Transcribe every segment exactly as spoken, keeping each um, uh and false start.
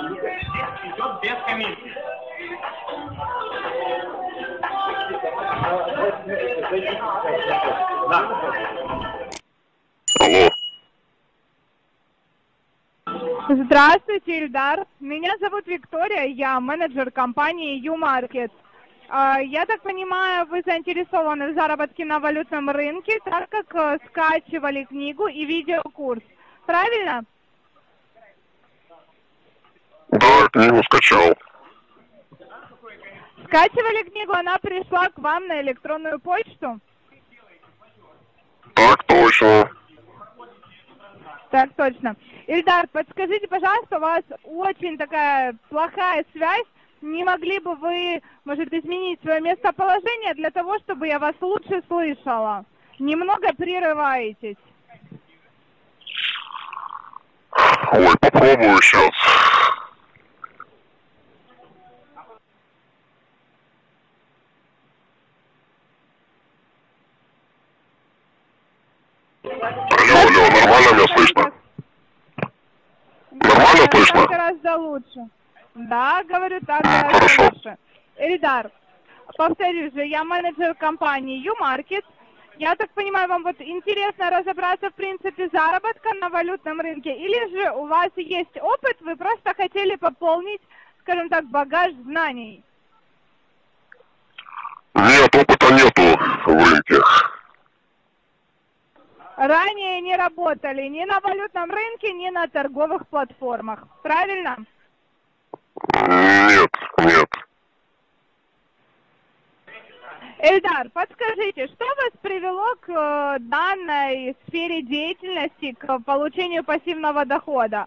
идет без комиссии. Да. Здравствуйте, Ильдар. Меня зовут Виктория, я менеджер компании U-Market. Я так понимаю, вы заинтересованы в заработке на валютном рынке, так как скачивали книгу и видеокурс. Правильно? Да, книгу скачал. Скачивали книгу, она пришла к вам на электронную почту? Так точно. Так точно. Ильдар, подскажите, пожалуйста, у вас очень такая плохая связь. Не могли бы вы, может, изменить свое местоположение для того, чтобы я вас лучше слышала? Немного прерываетесь. Ой, попробую сейчас. Алло, алло, нормально меня слышно? Нормально слышно? Гораздо лучше. Да, говорю, так гораздо лучше. Эльдар, повторюсь же, я менеджер компании U-Market. Я так понимаю, вам вот интересно разобраться в принципе заработка на валютном рынке, или же у вас есть опыт, вы просто хотели пополнить, скажем так, багаж знаний? Нет, опыта нету в рынке. Ранее не работали ни на валютном рынке, ни на торговых платформах. Правильно? Нет, нет. Эльдар, подскажите, что вас привело к данной сфере деятельности, к получению пассивного дохода?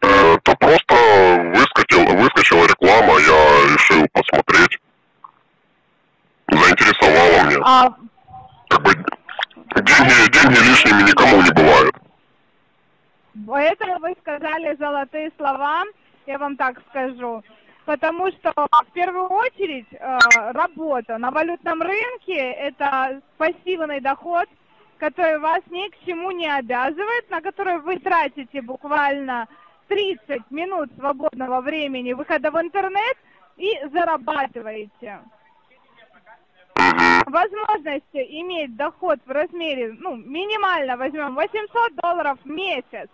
Это просто выскочила, выскочила реклама, я решил посмотреть. Заинтересовало меня. А... Как бы деньги, деньги лишними никому не бывают. Это вы сказали золотые слова, я вам так скажу. Потому что в первую очередь работа на валютном рынке – это пассивный доход, который вас ни к чему не обязывает, на который вы тратите буквально тридцать минут свободного времени выхода в интернет и зарабатываете. Возможность иметь доход в размере, ну, минимально возьмем восемьсот долларов в месяц,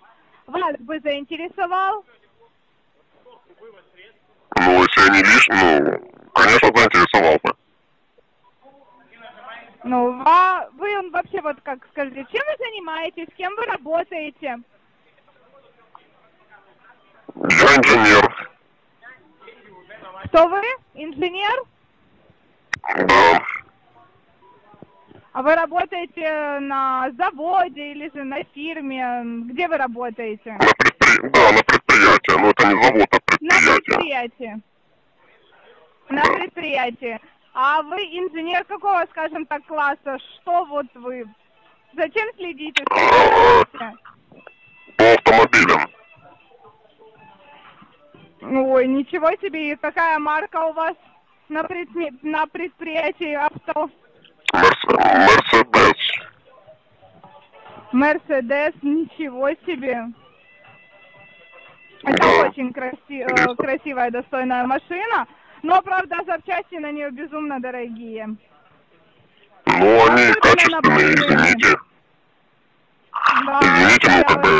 вас бы заинтересовал? Ну, если не лишний, ну, конечно, заинтересовал бы. Ну, а вы вообще, вот как скажите, чем вы занимаетесь, с кем вы работаете? Я инженер. Что вы? Инженер? Да. А вы работаете на заводе или же на фирме? Где вы работаете? На предпри... Да, на предприятии. Но это не завод, а предприятие. На предприятии. Да. На предприятии. А вы инженер какого, скажем так, класса? Что вот вы? Зачем следите? По автомобилям. Ой, ничего себе. И какая марка у вас на, предпри... на предприятии авто? Мерседес. Мерседес, ничего себе. Это да. Очень краси... красивая, достойная машина, но, правда, запчасти на нее безумно дорогие. Ну, они а качественные, извините. Да, извините, ну, как бы за,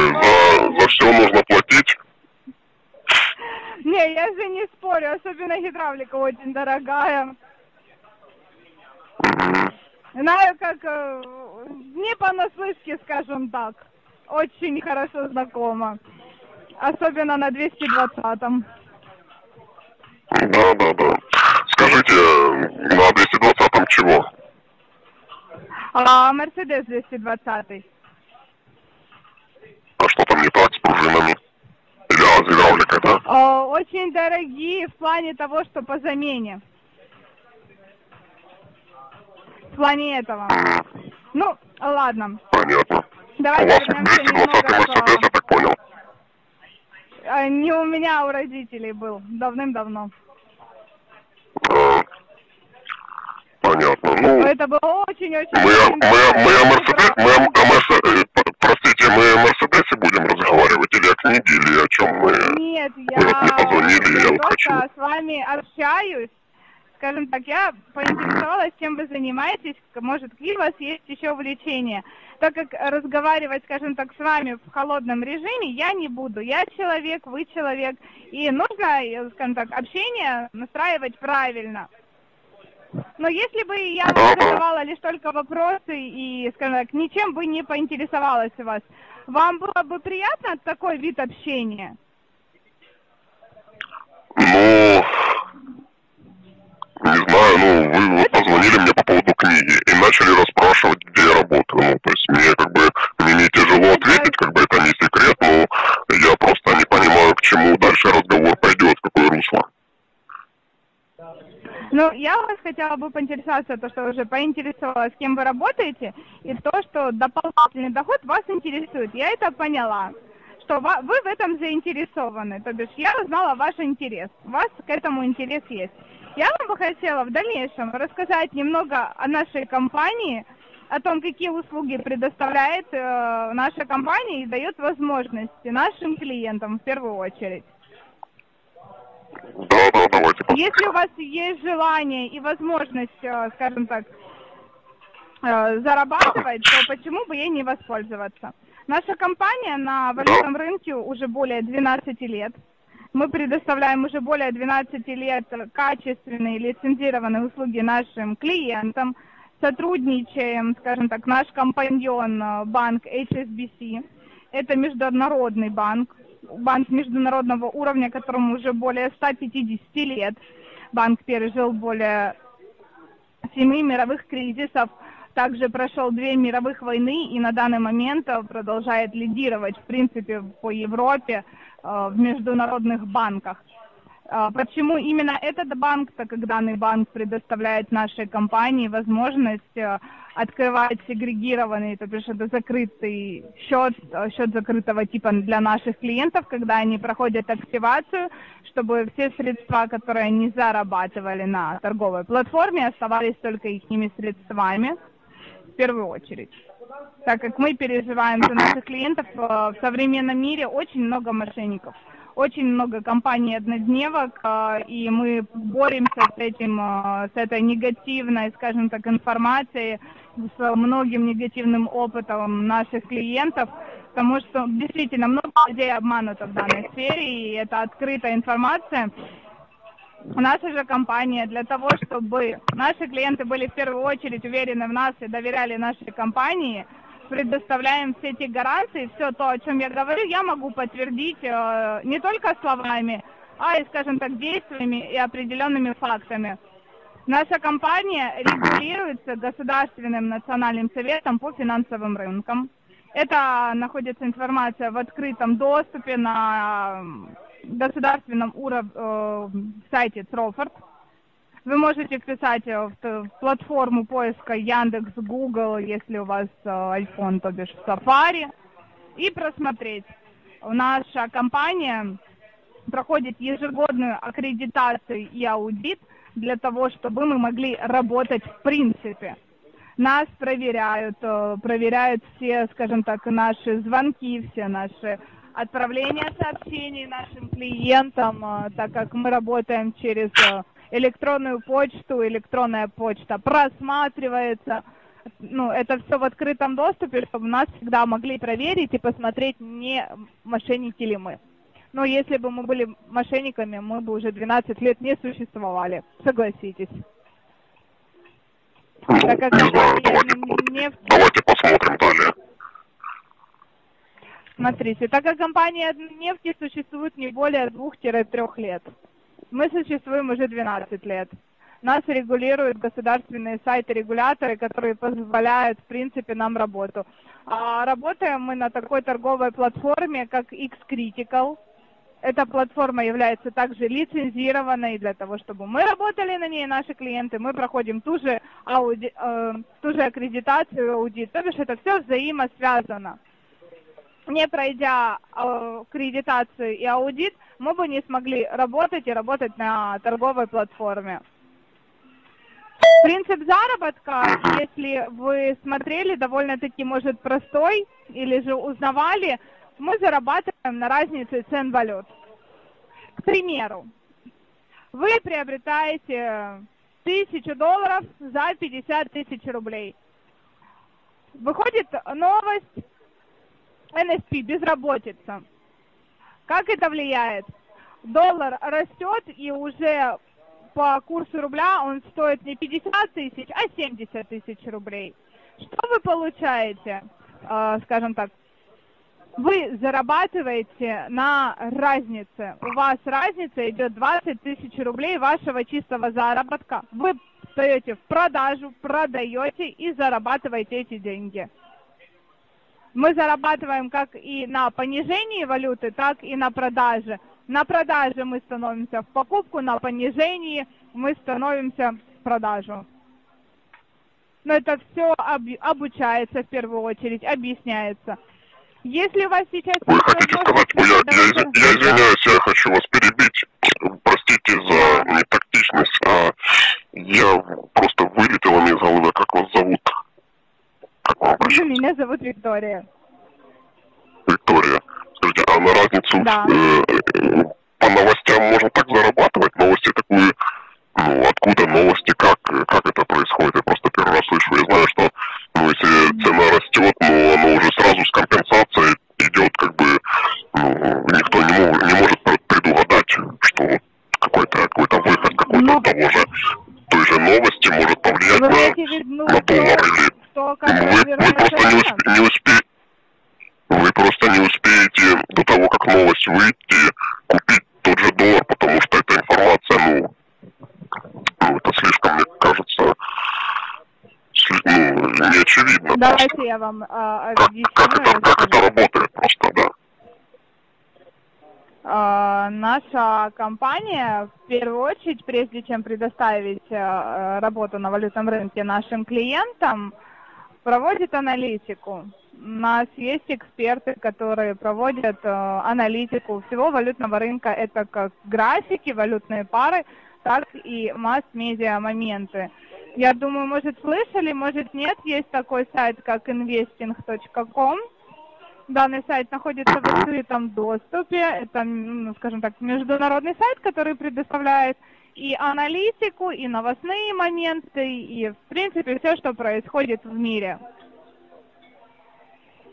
за все нужно платить. Не, я же не спорю, особенно гидравлика очень дорогая. Знаю, как не понаслышке, скажем так, очень хорошо знакома, особенно на двести двадцатом. Да, да, да. Скажите, на двести двадцатом чего? А, Мерседес двести двадцатый. А что там не так с пружинами? Или а, с гидравликой, да? О, очень дорогие в плане того, что по замене. В плане этого. Mm. Ну, ладно. Понятно. Давайте у вас двести двадцатый Мерседес, я так понял. Не у меня, у родителей был. Давным-давно. А, понятно. Ну, это было очень-очень... Мы, мы, мы о Мерседесе будем разговаривать или о книге? звонить или о чем мы... Нет, я, вы вот мне позвонили, я, я вот хочу... с вами общаюсь. Скажем так, я поинтересовалась, чем вы занимаетесь, может, какие у вас есть еще увлечения. Так как разговаривать, скажем так, с вами в холодном режиме я не буду. Я человек, вы человек, и нужно, скажем так, общение настраивать правильно. Но если бы я вам задавала лишь только вопросы и, скажем так, ничем бы не поинтересовалась у вас, вам было бы приятно такой вид общения? Ну... Не знаю, ну, вы вот позвонили мне по поводу книги и начали расспрашивать, где я работаю. Ну, то есть мне как бы, мне не тяжело ответить, как бы это не секрет, но я просто не понимаю, к чему дальше разговор пойдет, в какое русло. Ну, я вас хотела бы поинтересоваться, то, что уже поинтересовалась, с кем вы работаете, и то, что дополнительный доход вас интересует. Я это поняла, что вы в этом заинтересованы, то бишь я узнала ваш интерес, у вас к этому интерес есть. Я вам бы хотела в дальнейшем рассказать немного о нашей компании, о том, какие услуги предоставляет э, наша компания и дает возможности нашим клиентам в первую очередь. Да, да, давайте. Если у вас есть желание и возможность, э, скажем так, э, зарабатывать, то почему бы ей не воспользоваться? Наша компания на валютном рынке уже более двенадцати лет. Мы предоставляем уже более двенадцати лет качественные лицензированные услуги нашим клиентам. Сотрудничаем, скажем так, наш компаньон банк эйч эс би си. Это международный банк, банк международного уровня, которому уже более ста пятидесяти лет. Банк пережил более семи мировых кризисов. Также прошел две мировых войны и на данный момент продолжает лидировать, в принципе, по Европе в международных банках. Почему именно этот банк, так как данный банк предоставляет нашей компании возможность открывать сегрегированный, то есть это закрытый счет, счет закрытого типа для наших клиентов, когда они проходят активацию, чтобы все средства, которые они зарабатывали на торговой платформе, оставались только ихними средствами. В первую очередь, так как мы переживаем за наших клиентов, в современном мире очень много мошенников, очень много компаний-однодневок, и мы боремся с этим, с этой негативной, скажем так, информацией, с многим негативным опытом наших клиентов, потому что действительно много людей обмануто в данной сфере, и это открытая информация. Наша же компания для того, чтобы наши клиенты были в первую очередь уверены в нас и доверяли нашей компании, предоставляем все эти гарантии, все то, о чем я говорю, я могу подтвердить э, не только словами, а и, скажем так, действиями и определенными фактами. Наша компания регулируется Государственным национальным советом по финансовым рынкам. Это находится информация в открытом доступе на... государственном уровне э, сайте Трофорд. Вы можете вписать в, в платформу поиска Яндекс, Google, если у вас э, iPhone, то бишь Safari, и просмотреть. Наша компания проходит ежегодную аккредитацию и аудит для того, чтобы мы могли работать в принципе. Нас проверяют, э, проверяют все, скажем так, наши звонки, все наши отправление сообщений нашим клиентам, так как мы работаем через электронную почту, электронная почта просматривается, ну, это все в открытом доступе, чтобы нас всегда могли проверить и посмотреть, не мошенники ли мы. Но если бы мы были мошенниками, мы бы уже двенадцать лет не существовали, согласитесь. Ну, так как не знаю, давайте, не... давайте посмотрим далее. Смотрите, так как компания нефти существует не более двух-трёх лет, мы существуем уже двенадцать лет. Нас регулируют государственные сайты-регуляторы, которые позволяют, в принципе, нам работу. А работаем мы на такой торговой платформе, как xCritical. Эта платформа является также лицензированной для того, чтобы мы работали на ней, наши клиенты, мы проходим ту же, ауди, э, ту же аккредитацию, аудит, то бишь это все взаимосвязано. Не пройдя аккредитацию и аудит, мы бы не смогли работать и работать на торговой платформе. Принцип заработка, если вы смотрели, довольно-таки, может, простой, или же узнавали, мы зарабатываем на разницу цен валют. К примеру, вы приобретаете тысячу долларов за пятьдесят тысяч рублей. Выходит новость эн эс пи, безработица. Как это влияет? Доллар растет, и уже по курсу рубля он стоит не пятьдесят тысяч, а семьдесят тысяч рублей. Что вы получаете? Скажем так, вы зарабатываете на разнице. У вас разница идет двадцать тысяч рублей вашего чистого заработка. Вы встаете в продажу, продаете и зарабатываете эти деньги. Мы зарабатываем как и на понижении валюты, так и на продаже. На продаже мы становимся в покупку, на понижении мы становимся в продажу. Но это все обучается в первую очередь, объясняется. Если у вас сейчас... Я извиняюсь, я хочу вас перебить. Простите за нетактичность. А я просто вылетела мне из головы. Как вас зовут? Как вам обращаться? Меня зовут Виктория. Виктория. Скажите, а на разницу да. э, по новостям можно так зарабатывать? Новости такую... Ну, откуда новости, как, как это происходит? Я просто первый раз слышу. Я знаю, что ну, если цена растет, но оно уже сразу с компенсацией идет, как бы, ну, никто не, мог, не может предугадать, что какой-то какой-то выход какой-то того же, той же новости может повлиять на, на доллар. Или... Вы, вы просто не, усп, не успе... вы просто не успеете до того, как новость выйти, купить тот же доллар, потому что эта информация, ну... Ну, это слишком, мне кажется, сли... ну, неочевидно. Давайте просто. Я вам а, объясню. Как, как, это, как это работает просто, да? А, наша компания, в первую очередь, прежде чем предоставить а, работу на валютном рынке нашим клиентам, проводит аналитику. У нас есть эксперты, которые проводят а, аналитику всего валютного рынка. Это как графики, валютные пары, так и масс-медиа моменты. Я думаю, может, слышали, может, нет. Есть такой сайт, как инвестинг точка ком. Данный сайт находится в открытом доступе. Это, ну, скажем так, международный сайт, который предоставляет и аналитику, и новостные моменты, и, в принципе, все, что происходит в мире.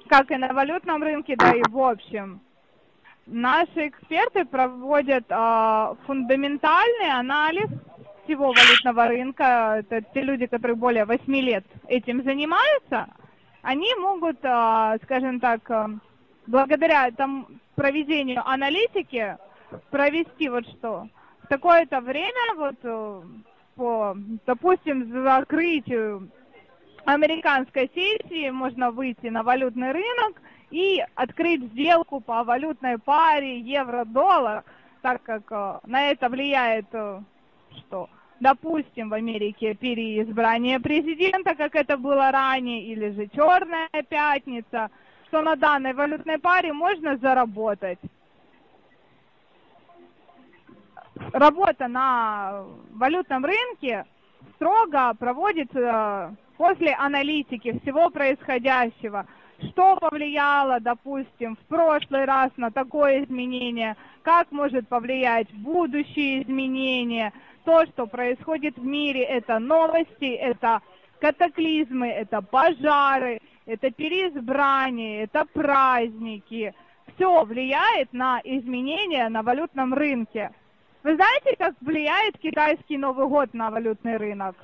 Как и на валютном рынке, да и в общем. Наши эксперты проводят э, фундаментальный анализ всего валютного рынка. Это те люди, которые более восьми лет этим занимаются. Они могут, э, скажем так, э, благодаря там, проведению аналитики провести вот что. В такое-то время, вот, э, по, допустим, закрытию американской сессии можно выйти на валютный рынок и открыть сделку по валютной паре евро-доллар, так как на это влияет, что, допустим, в Америке переизбрание президента, как это было ранее, или же черная пятница, что на данной валютной паре можно заработать. Работа на валютном рынке строго проводится после аналитики всего происходящего. Что повлияло, допустим, в прошлый раз на такое изменение, как может повлиять будущие изменения, то, что происходит в мире, это новости, это катаклизмы, это пожары, это переизбрание, это праздники. Все влияет на изменения на валютном рынке. Вы знаете, как влияет китайский Новый год на валютный рынок?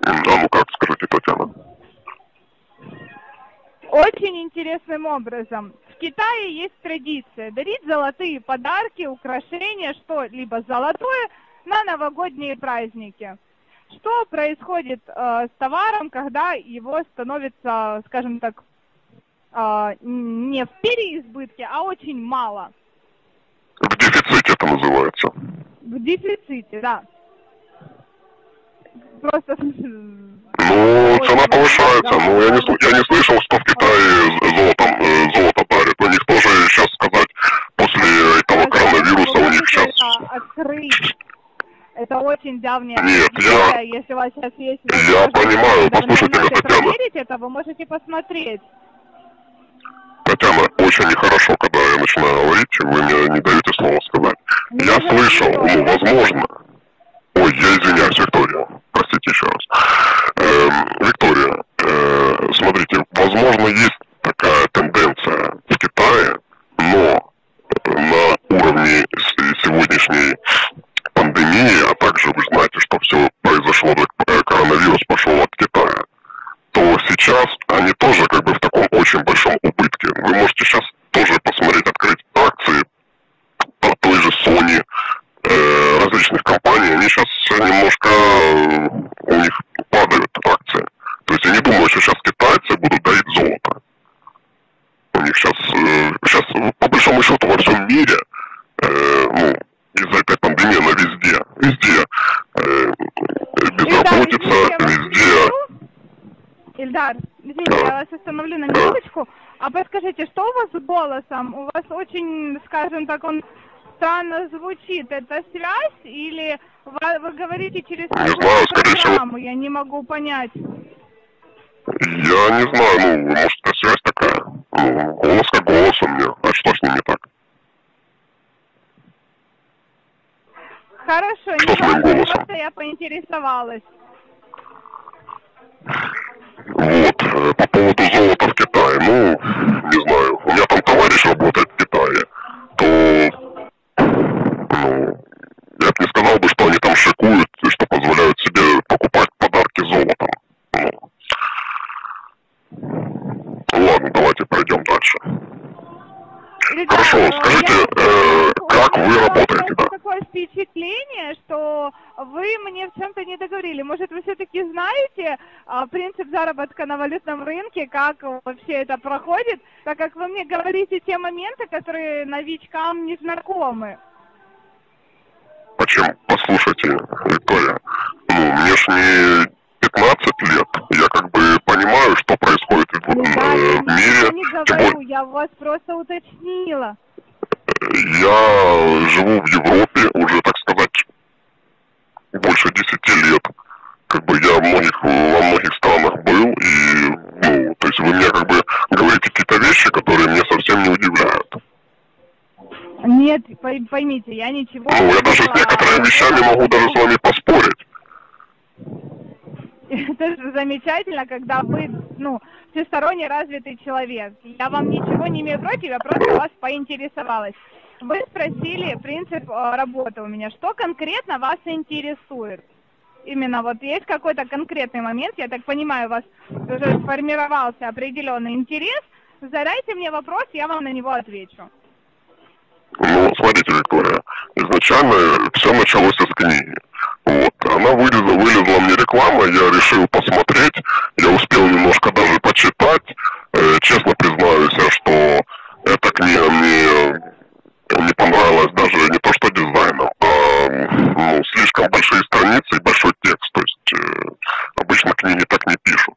Да, ну как, скажите, Татьяна? Очень интересным образом. В Китае есть традиция дарить золотые подарки, украшения, что-либо золотое на новогодние праздники. Что происходит э, с товаром, когда его становится, скажем так, э, не в переизбытке, а очень мало? В дефиците это называется. В дефиците, да. Просто... Ну, цена повышается, но я не, я не слышал, что в Китае золотом, золото дарят. У них тоже сейчас сказать, после этого коронавируса у них сейчас... Это открыть. Это очень давняя... Нет, я... Если у вас сейчас есть... Я понимаю, послушайте меня, Татьяна. Если вы можете проверить это, вы можете посмотреть. Татьяна, очень нехорошо, когда я начинаю говорить, вы мне не даете слова сказать. Я слышал, ну, возможно... Ой, я извиняюсь, Виктория. Простите еще раз. Эм, Виктория, э, смотрите, возможно, есть такая тенденция в Китае, но на уровне сегодняшней пандемии, а также вы знаете, что все произошло, коронавирус пошел от Китая, то сейчас они тоже как бы в таком очень большом убытке. Вы можете сейчас тоже посмотреть, открыть акции по той же Sony, э, различных компаний. Они сейчас немножко, э, у них падают акции. То есть я не думаю, что сейчас китайцы будут доить золото. У них сейчас, э, сейчас по большому счету во всем мире, э, ну, из-за этой пандемии она везде, везде э, безработица, везде... Ильдар, извините, я вас остановлю на минуточку, а подскажите, что у вас с голосом? У вас очень, скажем так, он странно звучит. Это связь или вы, вы говорите через программу? Я не могу понять. Я не знаю, ну, может, это связь такая. Ну, голос как голос у меня, а что с ним не так? Хорошо, что не с моим голосом? Просто я поинтересовалась. Вот, по поводу золота в Китае, ну, не знаю, у меня там товарищ работает в Китае, то, ну, я бы не сказал бы, что они там шикуют, и что позволяют себе покупать подарки золотом. Ну, ладно, давайте пройдем дальше. Хорошо, скажите, э, как вы работаете, да? Такое впечатление, что вы мне в чем-то не договорили. Может, вы все-таки знаете э, принцип заработка на валютном рынке, как вообще это проходит, так как вы мне говорите те моменты, которые новичкам не знакомы. Почему? Послушайте, Виктория, ну, мне ж не пятнадцать лет, я как бы понимаю, что происходит в, ну, да, э, в мире. Я не говорю, я вас просто уточнила. Я живу в Европе уже, так сказать, больше десяти лет. Как бы я в многих, во многих странах был, и, ну, то есть вы мне как бы говорите какие-то вещи, которые меня совсем не удивляют. Нет, поймите, я ничего... Ну, я даже с некоторыми вещами могу даже с вами поспорить. Это же замечательно, когда вы, ну, всесторонне развитый человек. Я вам ничего не имею против, я просто вас поинтересовалась. Вы спросили принцип работы у меня. Что конкретно вас интересует? Именно вот есть какой-то конкретный момент, я так понимаю, у вас уже сформировался определенный интерес. Задайте мне вопрос, я вам на него отвечу. Ну, смотрите, Виктория, изначально все началось с книги. Вот. Она вылезла, вылезла мне реклама, я решил посмотреть, я успел немножко даже почитать. Э, честно признаюсь, что эта книга мне не понравилась даже не то что дизайном, а, ну, слишком большие страницы и большой текст. То есть э, обычно книги так не пишут.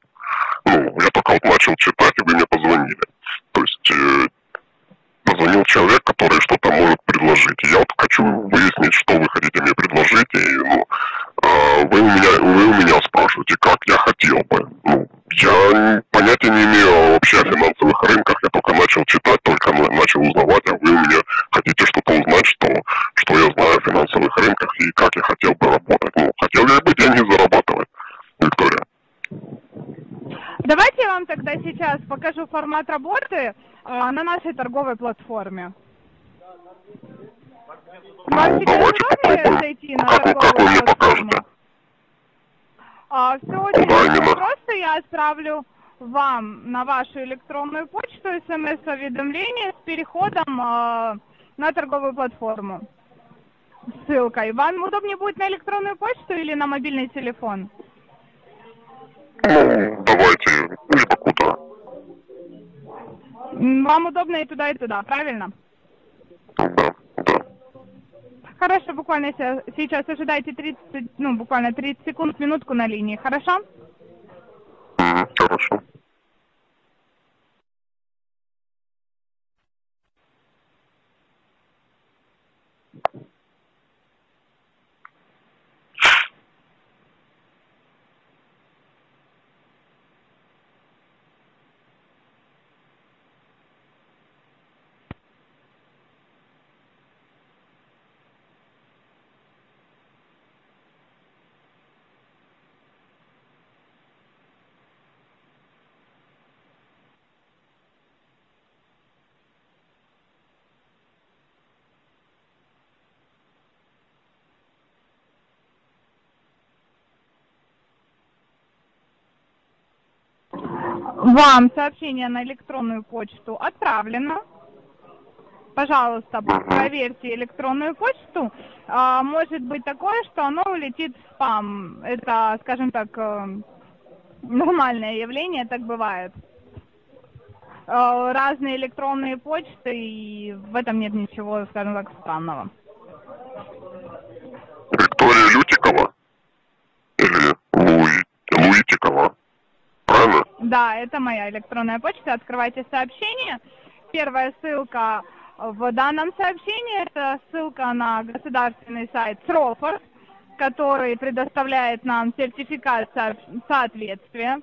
Ну, я только вот начал читать, и вы мне позвонили. То есть... Э, позвонил человек, который что-то может предложить. Я вот хочу выяснить, что вы хотите мне предложить, и, ну, вы у меня, вы у меня спрашиваете, как я хотел бы. Ну, я понятия не имею вообще о финансовых рынках, я только начал читать, только начал узнавать, а вы у меня хотите что-то узнать, что, что я знаю о финансовых рынках и как я хотел бы работать. Ну, хотел ли я бы деньги зарабатывать, Виктория? Давайте я вам тогда сейчас покажу формат работы а, на нашей торговой платформе. Ну, давайте попробуем. Зайти на как, как вы мне покажете? А, все очень да, просто. Я отправлю вам на вашу электронную почту смс-уведомление с переходом а, на торговую платформу. Ссылкой. Вам удобнее будет на электронную почту или на мобильный телефон? Ну, давайте, либо куда. Вам удобно и туда, и туда, правильно? Да, да. Хорошо, буквально сейчас ожидайте тридцать, ну, буквально тридцать секунд, минутку на линии, хорошо? Mm-hmm, хорошо. Вам сообщение на электронную почту отправлено. Пожалуйста, проверьте электронную почту. Может быть такое, что оно улетит в спам. Это, скажем так, нормальное явление, так бывает. Разные электронные почты, и в этом нет ничего, скажем так, странного. Виктория Лютикова? Или Лу... Луитикова? Правильно? Да, это моя электронная почта. Открывайте сообщение. Первая ссылка в данном сообщении – это ссылка на государственный сайт Срофор, который предоставляет нам сертификат соответствия.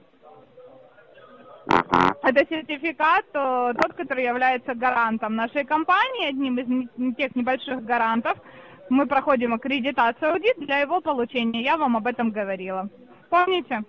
Это сертификат, тот, который является гарантом нашей компании, одним из тех небольших гарантов. Мы проходим аккредитацию, аудит для его получения. Я вам об этом говорила. Помните?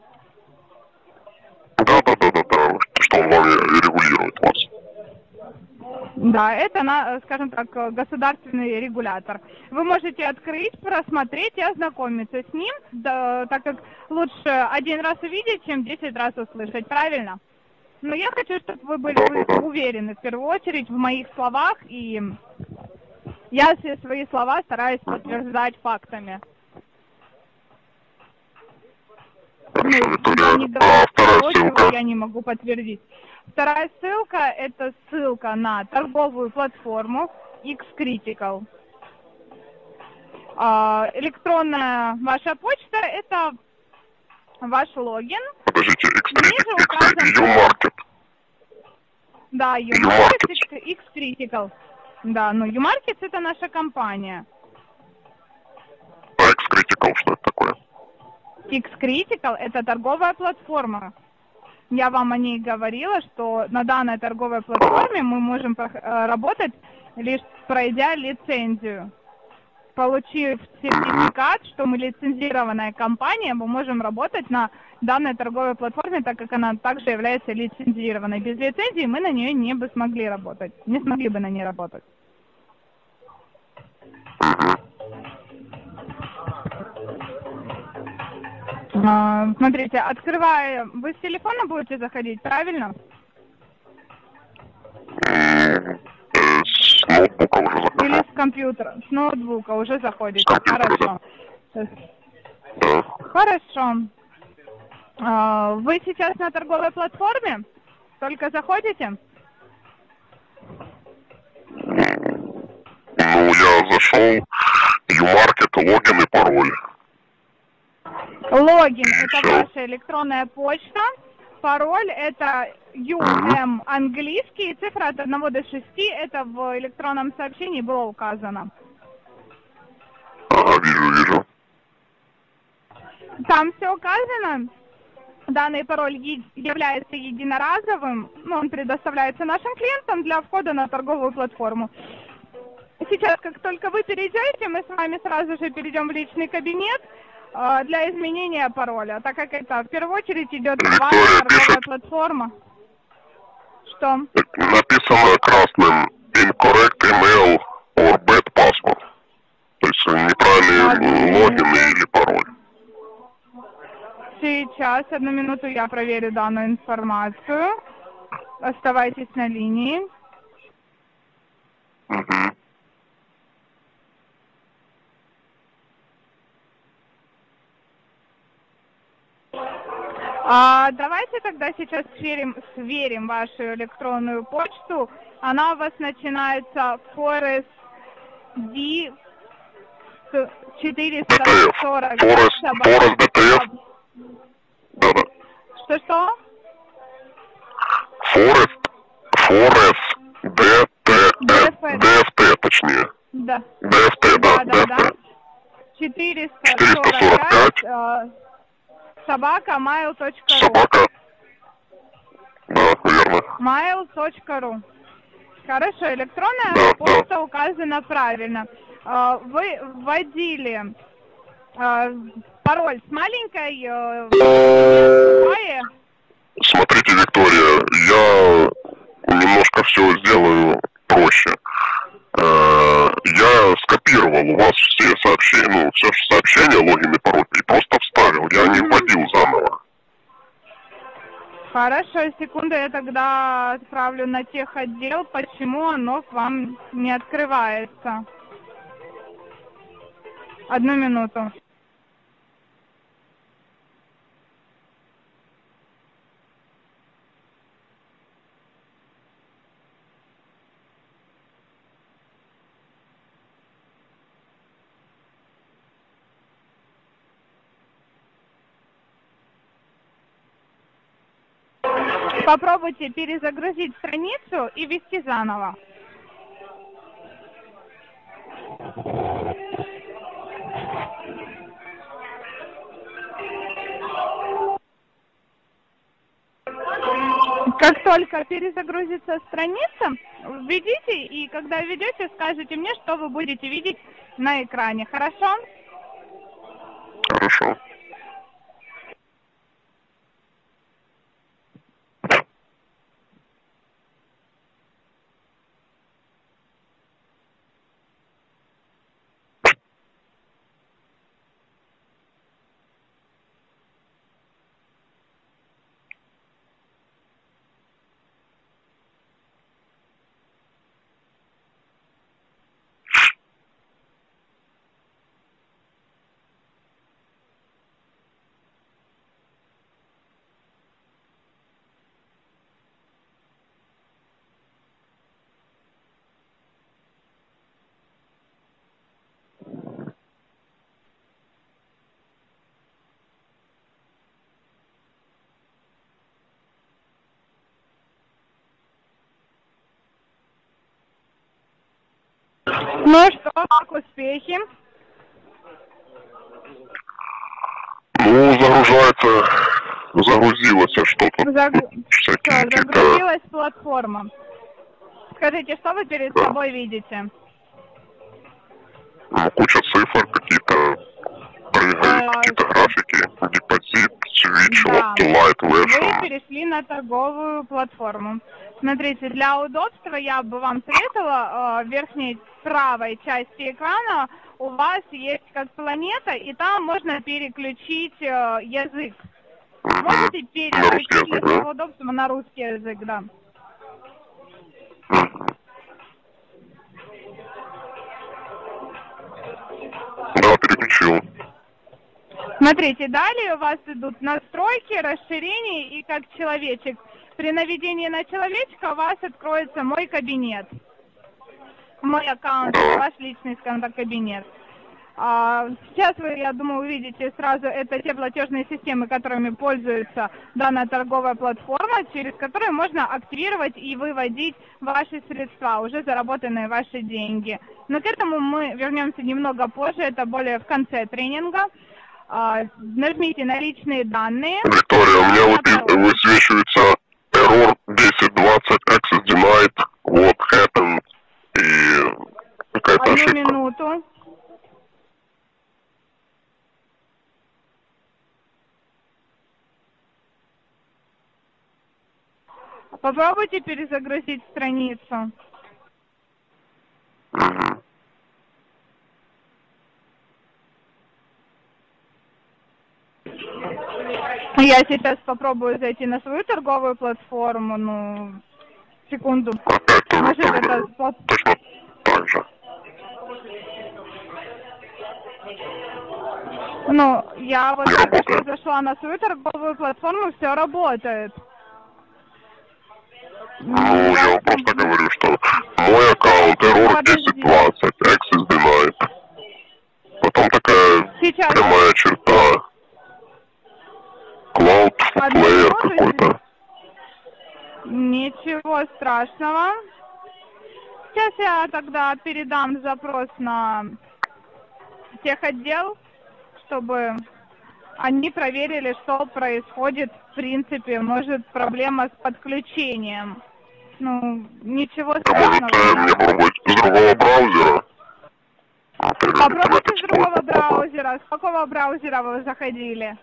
Да, да, да, да, да. Что он регулирует вас? Да, это, скажем так, государственный регулятор. Вы можете открыть, просмотреть и ознакомиться с ним, да, так как лучше один раз увидеть, чем десять раз услышать, правильно? Но я хочу, чтобы вы были уверены, в первую очередь, в моих словах, и я все свои слова стараюсь подтверждать фактами. Хорошо, Виктория. Ну, а вторая ссылка? Я не могу подтвердить. Вторая ссылка – это ссылка на торговую платформу xCritical. Электронная ваша почта – это ваш логин. Подождите, U-Market. Да, U-Market, xCritical. Да, но U-Market – это наша компания. А xCritical что это такое? xCritical – это торговая платформа. Я вам о ней говорила, что на данной торговой платформе мы можем работать, лишь пройдя лицензию. Получив сертификат, что мы лицензированная компания, мы можем работать на данной торговой платформе, так как она также является лицензированной. Без лицензии мы на нее не бы смогли работать, не смогли бы на ней работать. Смотрите, открывая, вы с телефона будете заходить, правильно? С ноутбука уже заходите. Или с компьютера, с ноутбука уже заходите. Хорошо. Да. Хорошо. Вы сейчас на торговой платформе? Только заходите? Ну, я зашел, U-Market, логин и пароль. Логин – это ваша электронная почта, пароль – это ю эм английский, цифра от одного до шести, это в электронном сообщении было указано. Ага, вижу, вижу. Там все указано. Данный пароль является единоразовым, он предоставляется нашим клиентам для входа на торговую платформу. Сейчас, как только вы перейдете, мы с вами сразу же перейдем в личный кабинет для изменения пароля, так как это в первую очередь идет ваша торговая платформа. Что? Написано красным incorrect email or bad password. То есть неправильный логин или пароль. Сейчас, одну минуту, я проверю данную информацию. Оставайтесь на линии. Угу. А давайте тогда сейчас сверим, сверим вашу электронную почту. Она у вас начинается Forest D четыреста сорок. Forest ди ти эф. Да-да. Что-что? Forest. Forest ди ти эф, точнее. Да. ди эф ти, да. Да-да-да. четыреста сорок пять. Собака mail точка ру. Собака. Да, верно. mail точка ру. Хорошо, электронная да, почта да. указана правильно. Вы вводили пароль с маленькой... Смотрите, Виктория, я немножко все сделаю проще. Я скопировал у вас все сообщения, ну, все сообщения, логин и пароль, и просто вставил, я не вводил заново. Хорошо, секунду, я тогда отправлю на техотдел, почему оно к вам не открывается. Одну минуту. Попробуйте перезагрузить страницу и ввести заново. Как только перезагрузится страница, введите, и когда введете, скажите мне, что вы будете видеть на экране. Хорошо? Хорошо. Ну что, как успехи? Ну, загружается, загрузилось что-то. Заг... Что, загрузилась платформа. Скажите, что вы перед да. собой видите? Ну, куча цифр, какие-то прыгают, какие-то графики, депозит, свич, да. лайт, лэш. Вы перешли на торговую платформу. Смотрите, для удобства я бы вам советовала, в верхней правой части экрана у вас есть как планета, и там можно переключить язык. Можете переключить язык, для удобства на русский язык, да. Да, переключил. Смотрите, далее у вас идут настройки, расширения и как человечек. При наведении на человечка у вас откроется мой кабинет, мой аккаунт, ваш личный, скажем так, кабинет. А, сейчас вы, я думаю, увидите сразу, это те платежные системы, которыми пользуется данная торговая платформа, через которые можно активировать и выводить ваши средства, уже заработанные ваши деньги. Но к этому мы вернемся немного позже, это более в конце тренинга. А, нажмите на личные данные. Виктория, у меня высвечивается... Error десять двадцать, access denied, what happened, и какая-то ошибка. Одну минуту. Попробуйте перезагрузить страницу. Угу. Я сейчас попробую зайти на свою торговую платформу, ну, секунду. Может, это... Точно так же. Ну, я вот только что зашла на свою торговую платформу, все работает. Ну, я вам просто говорю, что мой аккаунт, error десять двадцать, access denied. Потом такая сейчас. Прямая черта. Плеер какой-то. Ничего страшного. Сейчас я тогда передам запрос на техотдел, чтобы они проверили, что происходит. В принципе, может, проблема с подключением. Ну, ничего страшного. Да, может, мне попробовать с другого браузера? Например, попробуйте с другого браузера. С какого браузера вы заходили?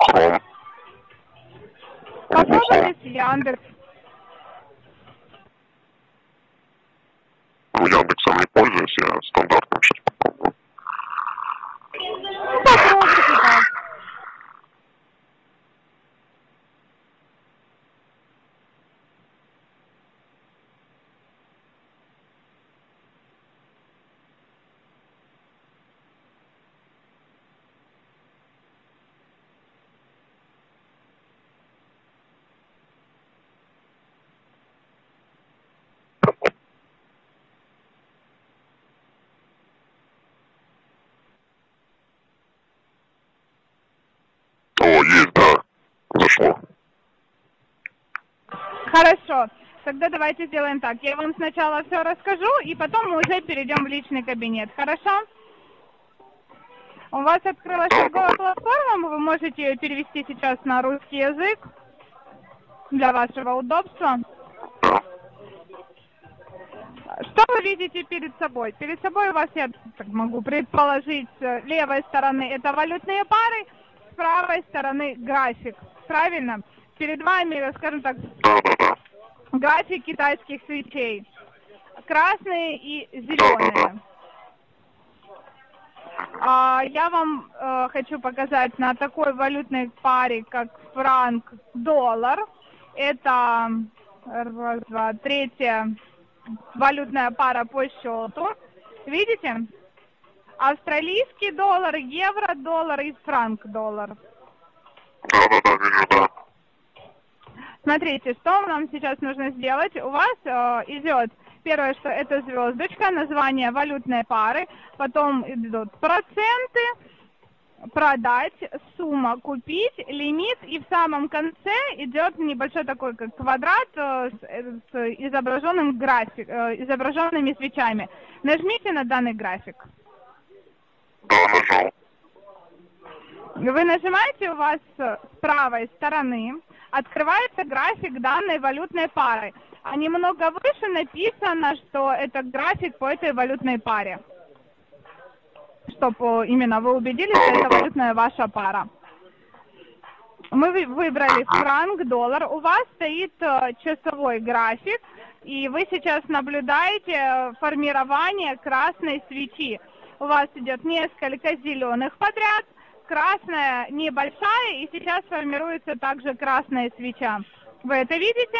Chrome. Попробовали с Яндекс. Яндексом не пользуюсь, я стандартным сейчас попробую. Попробуйте, да. Хорошо. Тогда давайте сделаем так. Я вам сначала все расскажу, и потом мы уже перейдем в личный кабинет. Хорошо? У вас открылась торговая платформа, вы можете ее перевести сейчас на русский язык для вашего удобства. Что вы видите перед собой? Перед собой у вас, я так могу предположить, с левой стороны это валютные пары, с правой стороны график. Правильно? Перед вами, скажем так, график китайских свечей. Красные и зеленые. Я вам хочу показать на такой валютной паре, как франк-доллар. Это раз, два, третья валютная пара по счету. Видите? Австралийский доллар, евро-доллар и франк-доллар. Смотрите, что нам сейчас нужно сделать. У вас э, идет первое, что это звездочка, название валютной пары, потом идут проценты, продать, сумма, купить, лимит, и в самом конце идет небольшой такой как квадрат э, с изображенным график, э, изображенными свечами. Нажмите на данный график. Вы нажимаете, у вас с правой стороны открывается график данной валютной пары. А немного выше написано, что это график по этой валютной паре. Чтобы именно вы убедились, что это валютная ваша пара. Мы выбрали франк, доллар. У вас стоит часовой график. И вы сейчас наблюдаете формирование красной свечи. У вас идет несколько зеленых подряд. Красная небольшая, и сейчас формируется также красная свеча. Вы это видите?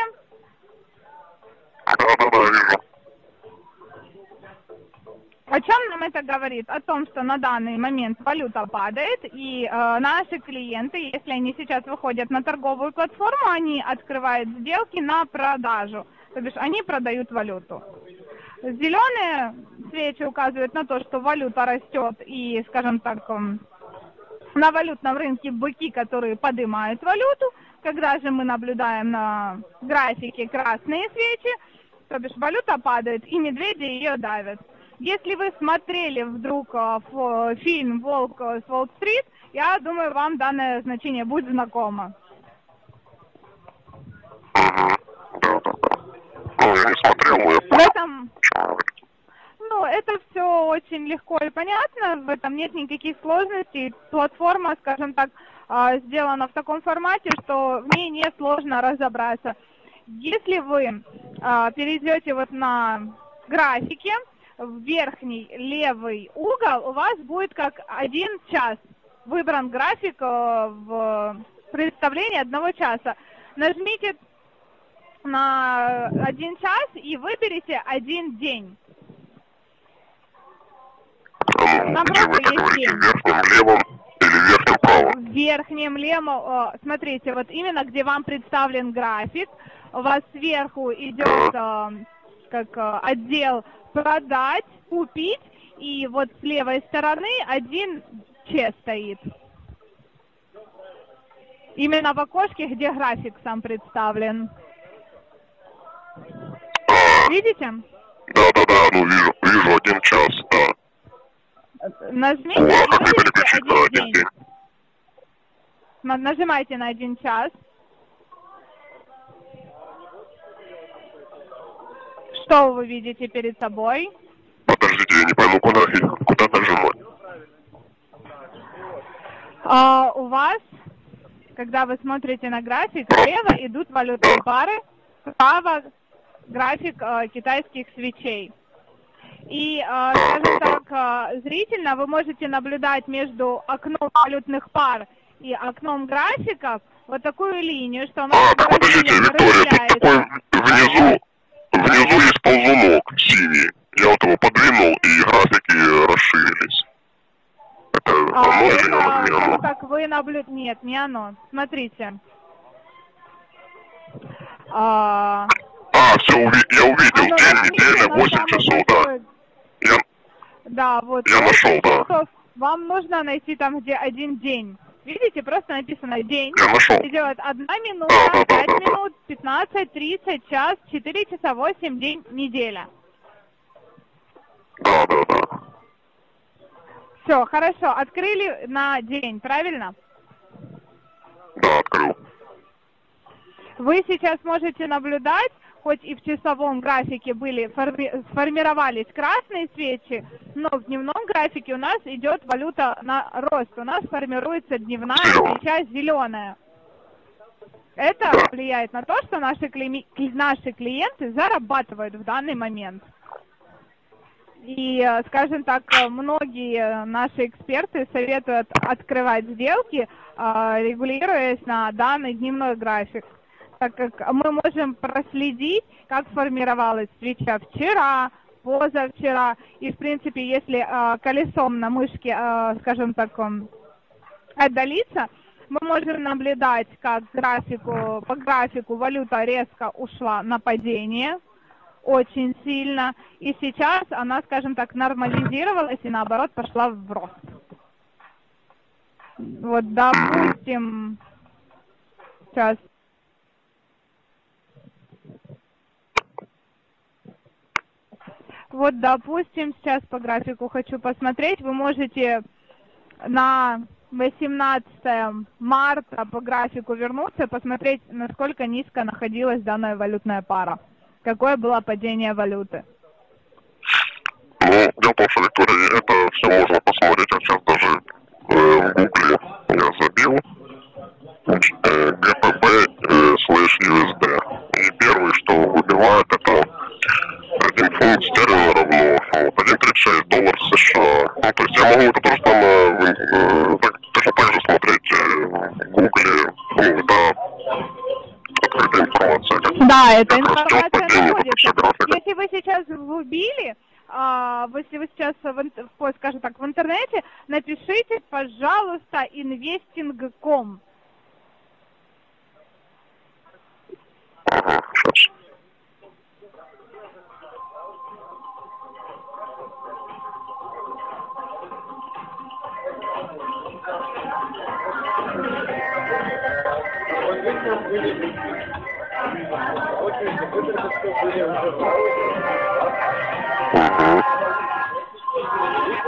О чем нам это говорит? О том, что на данный момент валюта падает, и э, наши клиенты, если они сейчас выходят на торговую платформу, они открывают сделки на продажу. То бишь они продают валюту. Зеленые свечи указывают на то, что валюта растет, и, скажем так, на валютном рынке быки, которые поднимают валюту. Когда же мы наблюдаем на графике красные свечи, то бишь валюта падает, и медведи ее давят. Если вы смотрели вдруг фильм «Волк с Уолл-стрит», я думаю, вам данное значение будет знакомо. Я не смотрел, я понял. В этом... Ну, это все очень легко и понятно, в этом нет никаких сложностей. Платформа, скажем так, сделана в таком формате, что в ней несложно разобраться. Если вы перейдете вот на графике, в верхний левый угол у вас будет как один час. Выбран график в представлении одного часа. Нажмите на один час и выберите один день. Где вы это говорите, в верхнем левом или в верхнем правом? В верхнем левом, смотрите, вот именно где вам представлен график, у вас сверху идет а. как отдел «Продать», «Купить», и вот с левой стороны один «Ч» стоит. Именно в окошке, где график сам представлен. А. Видите? Да-да-да, ну вижу, вижу один час, да. Нажмите на один день. Нажимайте на один час. Что вы видите перед собой? Подождите, я не пойму, куда, куда нажимать. А, у вас, когда вы смотрите на график, слева идут валютные пары, справа график э, китайских свечей. И, скажем так, зрительно вы можете наблюдать между окном валютных пар и окном графиков вот такую линию, что она... А, подождите, Виктория, тут такой внизу, внизу есть ползунок синий. Я вот его подвинул, и графики расширились. Это а оно или оно, не оно? Как вы наблю... Нет, не оно. Смотрите. А... А, все, я увидел, оно день, неделя, восемь часов, да. Я, да, вот. Я нашел, да. Часов. Вам нужно найти там, где один день. Видите, просто написано день, идет одна минута, пять минут, пятнадцать, тридцать, час, четыре часа, восемь, день, неделя. Да, да, да. Все, хорошо. Открыли на день, правильно? Да, открыл. Вы сейчас можете наблюдать, хоть и в часовом графике были форми- сформировались красные свечи, но в дневном графике у нас идет валюта на рост. У нас формируется дневная свеча зеленая. Это влияет на то, что наши, кли- наши клиенты зарабатывают в данный момент. И, скажем так, многие наши эксперты советуют открывать сделки, регулируясь на данный дневной график, так как мы можем проследить, как формировалась встреча вчера, позавчера. И, в принципе, если колесом на мышке, скажем так, отдалиться, мы можем наблюдать, как графику, по графику валюта резко ушла на падение, очень сильно, и сейчас она, скажем так, нормализировалась и наоборот пошла в рост. Вот, допустим, сейчас. Вот, допустим, сейчас по графику хочу посмотреть. Вы можете на восемнадцатое марта по графику вернуться, посмотреть, насколько низко находилась данная валютная пара. Какое было падение валюты? Ну, я просто, Виктория, это все можно посмотреть. Вот сейчас даже э, в Гугле я забил э, ГПП э, слэш ю эс ди. И первое, что выбивает, это один фунт стерлинга равно один целых тридцать шесть долларов США. Ну, то есть я могу это просто на, э, так, точно так же смотреть э, в Гугле. Ну, это открытая информация. Как, да, это информация. Если вы сейчас вбили, а, если вы сейчас, в, скажем так, в интернете, напишите, пожалуйста, инвестинг точка ком. Ага, сейчас.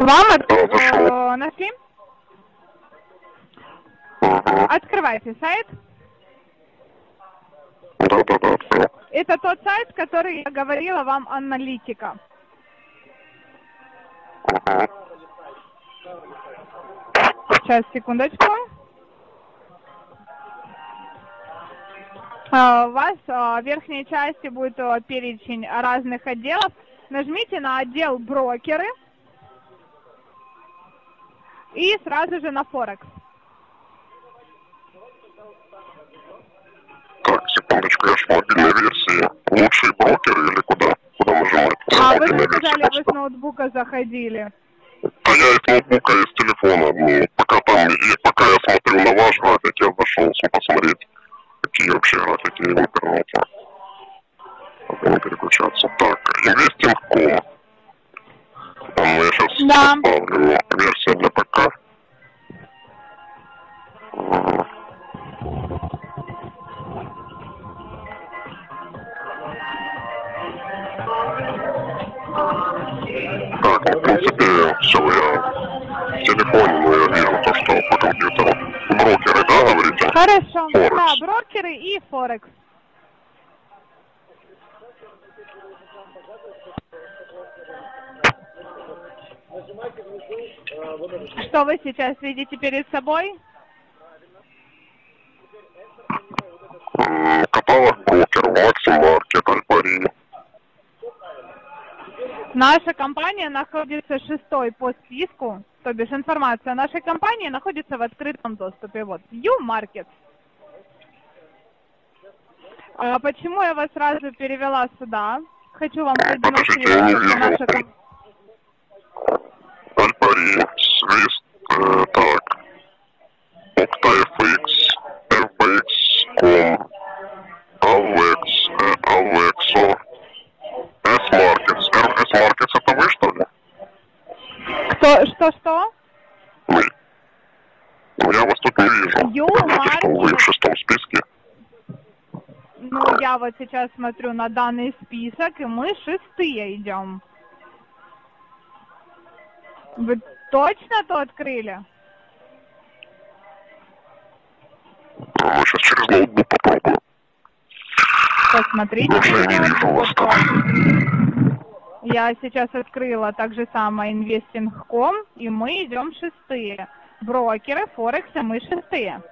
Вам от... нашли? Открывайте сайт. Это тот сайт, который я говорила вам, аналитика. Сейчас, секундочку. У вас в верхней части будет перечень разных отделов. Нажмите на отдел «Брокеры» и сразу же на «Форекс». Так, секундочку, я ж в мобильной версии. Лучшие брокеры или куда? Куда нажимать? А вы сказали, вы с ноутбука заходили. А я из ноутбука, из телефона. Ну, пока, там, и пока я смотрю на ваш график, я зашел посмотреть. Какие вообще графики в интернете? Пока не переключаться. Так, инвестинг точка ком. Там я сейчас да. поставлю версия для ПК. Так, ну, в принципе, все, я в телефоне, но я верю то, что по компьютеру. Брокеры, да, говорите? Хорошо, Форекс. Да, брокеры и Форекс. Что вы сейчас видите перед собой? Каталог брокеров, MasterCard, Альпари. Наша компания находится шестой по списку, то бишь информация о нашей компании находится в открытом доступе. Вот, U-Market. А почему я вас сразу перевела сюда? Хочу вам продемонстрировать, что наша компания... Альпари, Свист, так, OctaFX, эф пи экс точка ком, Avex, Avexo, S-Markets. S-Markets это вы, что ли? Что-что? Мы. Я вас тут не U-Market. Вы в шестом списке? Ну, я вот сейчас смотрю на данный список, и мы шестые идем. Вы точно то открыли? Ну, сейчас через ноутбук попробую. Посмотрите. Больше я не вижу вас там. Я сейчас открыла так же самое инвестинг точка ком, и мы идем шестые. Брокеры, Форекса, мы шестые.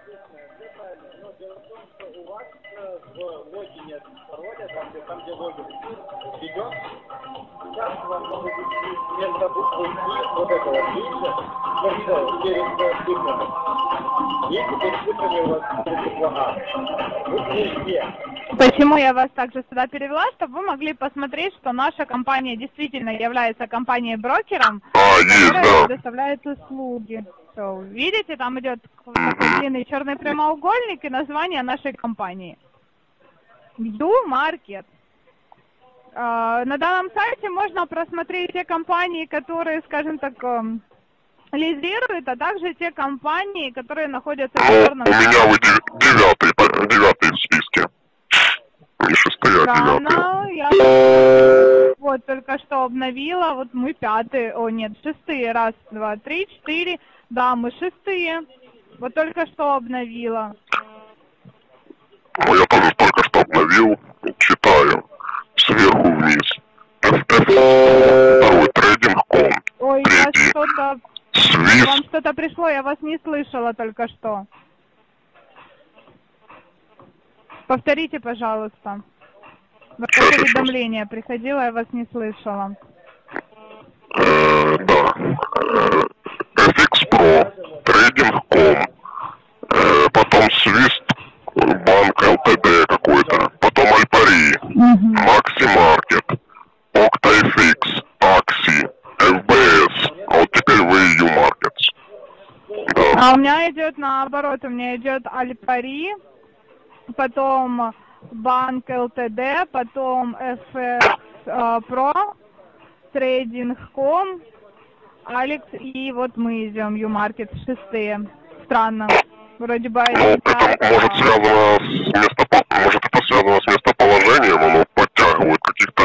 Почему я вас также сюда перевела, чтобы вы могли посмотреть, что наша компания действительно является компанией-брокером, которая предоставляет услуги. So, видите, там идет длинный черный прямоугольник и название нашей компании. U-Market. На данном сайте можно просмотреть те компании, которые, скажем так, лидируют, а также те компании, которые находятся в черном... У меня вы девятый, девятый в списке. Не шестая, да, девятый. Я... Вот, только что обновила, вот мы пятые, о нет, шестые, раз, два, три, четыре, да, мы шестые, вот только что обновила. Ну, я тоже только что обновил, читаю. Сверху вниз. Второй трейдинг точка ком. Ой, что-то... Вам что-то пришло, я вас не слышала только что. Повторите, пожалуйста. Сейчас, уведомление сейчас. Приходило, я вас не слышала. Э, да. Э, эф икс про, трейдинг точка ком, э, потом Свист, банк эл тэ дэ какой-то, потом Альпари, Максимаркет, Октайфикс, Такси, эф бэ эс, а вот теперь вы U-Market. Да. А у меня идет наоборот, у меня идет Альпари, потом банк эл тэ дэ, потом эф икс про, трейдинг точка ком, Алекс, и вот мы идем U-Market шестые. Странно. Вроде бы... Ну, это может, связано с место, может это связано с местоположением, оно подтягивает каких-то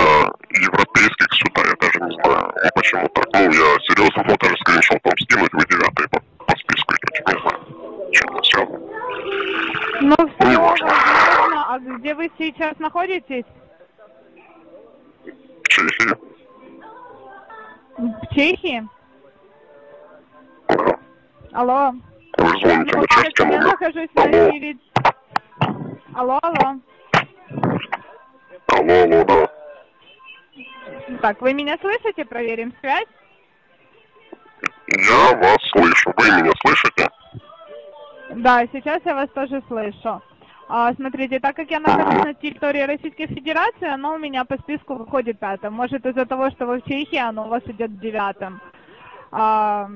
европейских сюда, я даже не знаю, ну, почему так. Ну, я серьезно, вот даже скриншот там скинуть, вы девятый по, по списку идете, не знаю, чем это связано. Ну, все, не важно. Возможно. А где вы сейчас находитесь? В Чехии. В Чехии? Да. Алло. Вы же звоните на чешский номер. Я нахожусь на эфире. Алло, алло. Алло, алло, да. Так, вы меня слышите? Проверим связь. Я вас слышу. Вы меня слышите? Да, сейчас я вас тоже слышу. А, смотрите, так как я нахожусь на территории Российской Федерации, оно у меня по списку выходит пятым. Может, из-за того, что вы в Чехии, оно у вас идет девятым. А...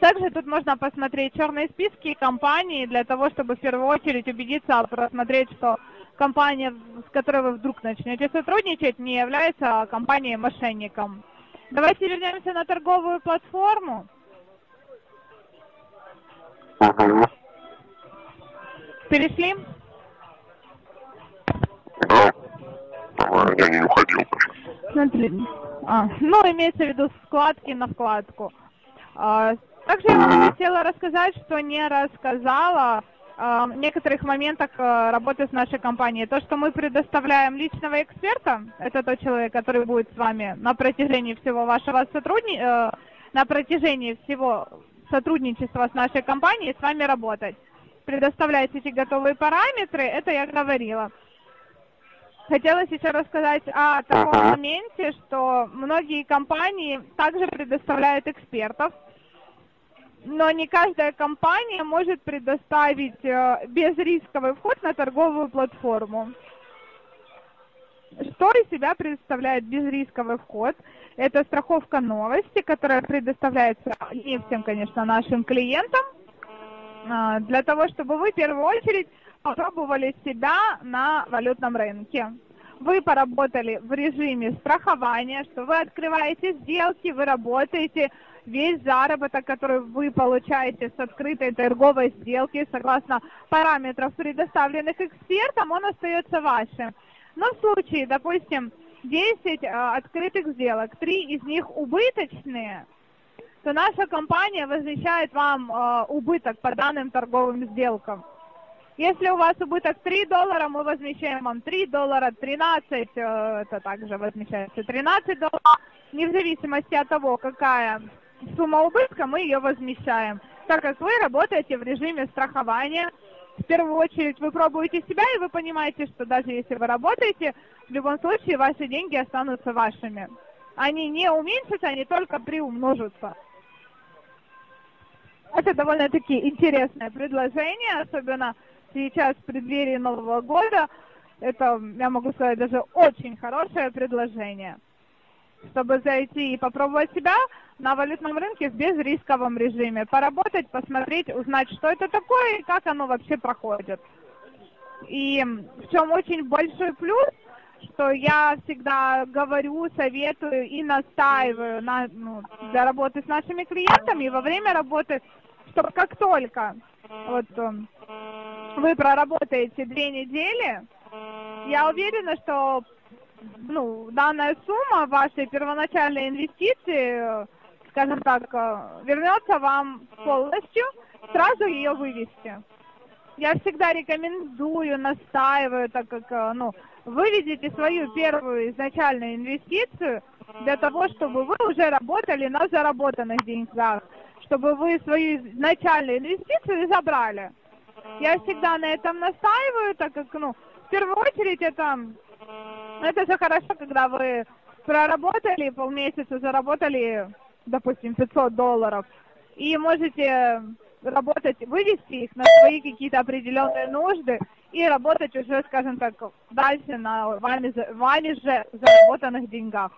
Также тут можно посмотреть черные списки компаний для того, чтобы в первую очередь убедиться, просмотреть, что компания, с которой вы вдруг начнете сотрудничать, не является компанией-мошенником. Давайте вернемся на торговую платформу. Перешли? Да. Я не уходил. Смотри. А, ну, имеется в виду вкладки на вкладку. Также я вам хотела рассказать, что не рассказала э, в некоторых моментах э, работы с нашей компанией. То, что мы предоставляем личного эксперта, это тот человек, который будет с вами на протяжении всего вашего сотрудни... э, на протяжении всего сотрудничества с нашей компанией с вами работать. Предоставляете эти готовые параметры, это я говорила. Хотела сейчас рассказать о таком моменте, что многие компании также предоставляют экспертов. Но не каждая компания может предоставить безрисковый вход на торговую платформу. Что из себя представляет безрисковый вход? Это страховка новости, которая предоставляется не всем, конечно, нашим клиентам, для того, чтобы вы в первую очередь попробовали себя на валютном рынке. вы поработали в режиме страхования, что вы открываете сделки, вы работаете, весь заработок, который вы получаете с открытой торговой сделки, согласно параметров, предоставленных экспертом, он остается вашим. Но в случае, допустим, десять открытых сделок, три из них убыточные, то наша компания возмещает вам э, убыток по данным торговым сделкам. Если у вас убыток три доллара, мы возмещаем вам три доллара, тринадцать, э, это также возмещается тринадцать долларов. Не в зависимости от того, какая сумма убытка, мы ее возмещаем. Так как вы работаете в режиме страхования, в первую очередь вы пробуете себя, и вы понимаете, что даже если вы работаете, в любом случае ваши деньги останутся вашими. Они не уменьшатся, они только приумножатся. Это довольно-таки интересное предложение, особенно сейчас в преддверии Нового года. Это, я могу сказать, даже очень хорошее предложение, чтобы зайти и попробовать себя на валютном рынке в безрисковом режиме. Поработать, посмотреть, узнать, что это такое и как оно вообще проходит. И в чем очень большой плюс, что я всегда говорю, советую и настаиваю на, ну, для работы с нашими клиентами и во время работы, чтобы как только вот, вы проработаете две недели, я уверена, что ну, данная сумма вашей первоначальной инвестиции, скажем так, вернется вам полностью, сразу ее вывести. Я всегда рекомендую, настаиваю, так как, ну, выведите свою первую изначальную инвестицию для того, чтобы вы уже работали на заработанных деньгах, чтобы вы свою изначальную инвестицию забрали. Я всегда на этом настаиваю, так как, ну, в первую очередь это, это же хорошо, когда вы проработали полмесяца, заработали, допустим, пятьсот долларов, и можете работать, вывести их на свои какие-то определенные нужды и работать уже, скажем так, дальше на вами, вами же заработанных деньгах,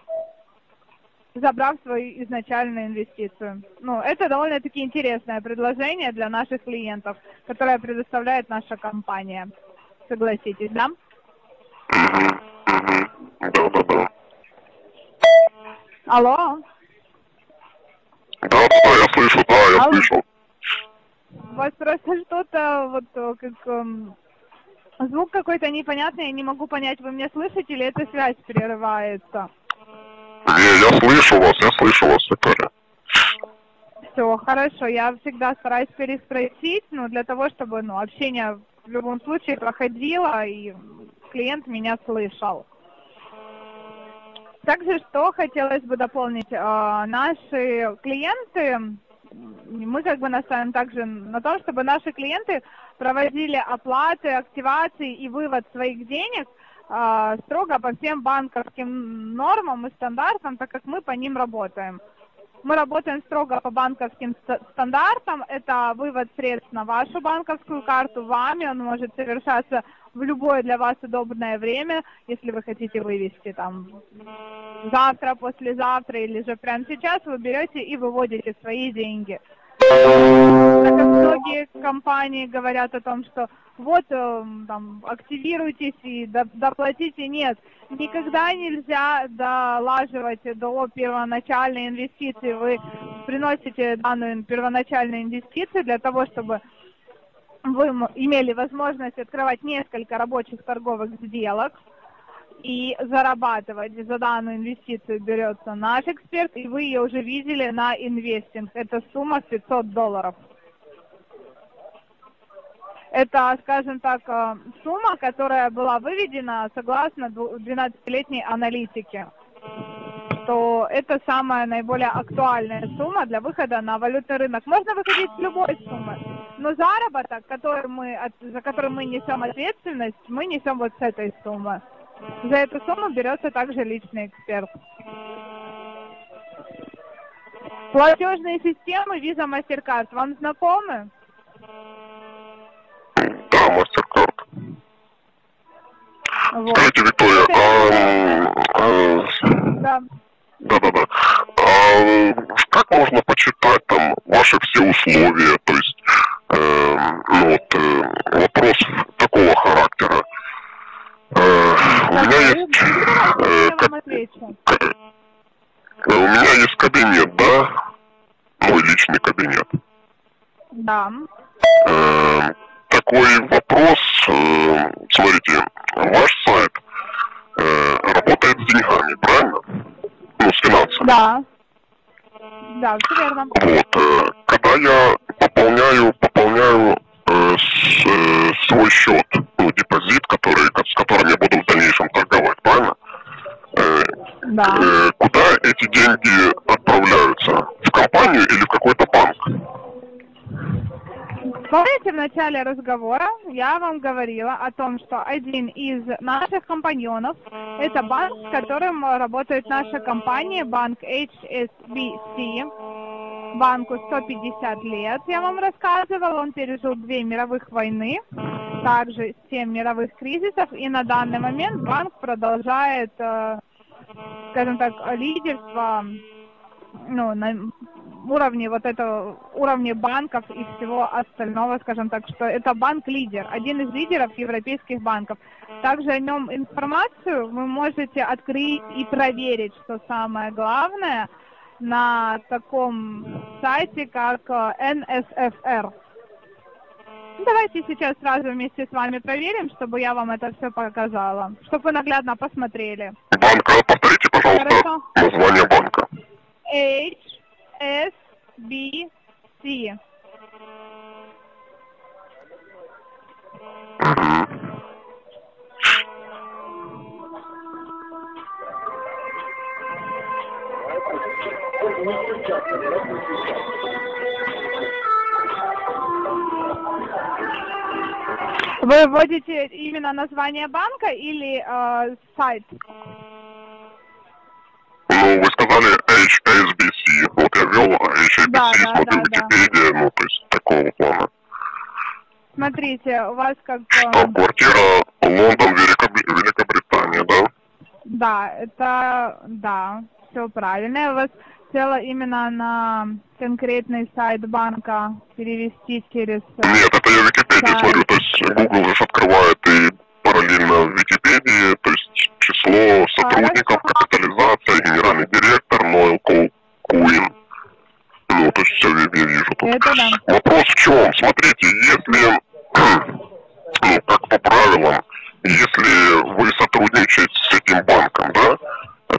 забрав свою изначальную инвестицию. Ну, это довольно-таки интересное предложение для наших клиентов, которое предоставляет наша компания. Согласитесь, да? Алло? Да, да, я слышу, да, я Алло. слышу. У вас просто что-то, вот, как, эм, звук какой-то непонятный, я не могу понять, вы меня слышите или эта связь прерывается? Не, я слышу вас, я слышу вас, Виктория. Все, хорошо, я всегда стараюсь переспросить, ну, для того, чтобы, ну, общение в любом случае проходило, и клиент меня слышал. Также, что хотелось бы дополнить, э, наши клиенты... Мы как бы настаиваем также на том, чтобы наши клиенты проводили оплаты, активации и вывод своих денег э, строго по всем банковским нормам и стандартам, так как мы по ним работаем. Мы работаем строго по банковским стандартам. Это вывод средств на вашу банковскую карту вами. Он может совершаться в любое для вас удобное время, если вы хотите вывести там завтра, послезавтра или же прямо сейчас, вы берете и выводите свои деньги. Так как многие компании говорят о том, что вот там, активируйтесь и доплатите. Нет, никогда нельзя долаживать до первоначальной инвестиции. Вы приносите данную первоначальную инвестицию для того, чтобы вы имели возможность открывать несколько рабочих торговых сделок и зарабатывать. За данную инвестицию берется наш эксперт, и вы ее уже видели на инвестинг. Это сумма в пятьсот долларов. Это, скажем так, сумма, которая была выведена согласно двенадцатилетней аналитике, что это самая наиболее актуальная сумма для выхода на валютный рынок. Можно выходить с любой суммы, но заработок, который мы, за который мы несем ответственность, мы несем вот с этой суммы. За эту сумму берется также личный эксперт. Платежные системы Visa, MasterCard вам знакомы? Да, MasterCard. Вот. Скажите, Виктория, да-да-да. Это... А, как можно почитать там ваши все условия, то есть э, ну, вот, э, вопрос такого характера? У меня есть... У меня есть кабинет, да? Мой личный кабинет. Да. Такой вопрос. Смотрите, ваш сайт работает с деньгами, правильно? Ну, с финансами. Да. Да, все верно. Вот. Когда я пополняю, пополняю свой счет, ну, депозит, который, с которым я буду в дальнейшем торговать, правильно? Да. Куда эти деньги отправляются? В компанию или в какой-то банк? Помните, в начале разговора я вам говорила о том, что один из наших компаньонов – это банк, с которым работает наша компания, банк эйч эс би си. Банку сто пятьдесят лет, я вам рассказывала, он пережил две мировых войны, также семь мировых кризисов, и на данный момент банк продолжает, скажем так, лидерство, ну, на уровне вот этого, уровне банков и всего остального, скажем так, что это банк-лидер, один из лидеров европейских банков. Также о нем информацию вы можете открыть и проверить, что самое главное, на таком сайте, как эн эс эф эр. Давайте сейчас сразу вместе с вами проверим, чтобы я вам это все показала, чтобы вы наглядно посмотрели. Банка, повторите, пожалуйста, Хорошо. название банка. эйч эс би си. Вы вводите именно название банка или э, сайт? Ну, вы сказали эйч эс би си, вот я ввел эйч эс би си, да, смотрю, да, Википедия, да. Ну, то есть такого плана. Смотрите, у вас как... Что, квартира Лондон, Великобритания, да? Да, это... да, все правильно. У вас цело именно на конкретный сайт банка перевести через... Нет, это я Википедию сайт. Смотрю, то есть Google же открывает и параллельно в Википедии, то есть число сотрудников, Хорошо. капитализация, генеральный директор, Ноэл Куин. Ну, то есть все я вижу тут. Это да. Вопрос в чем? Смотрите, если, ну, как по правилам, если вы сотрудничаете с этим банком, да,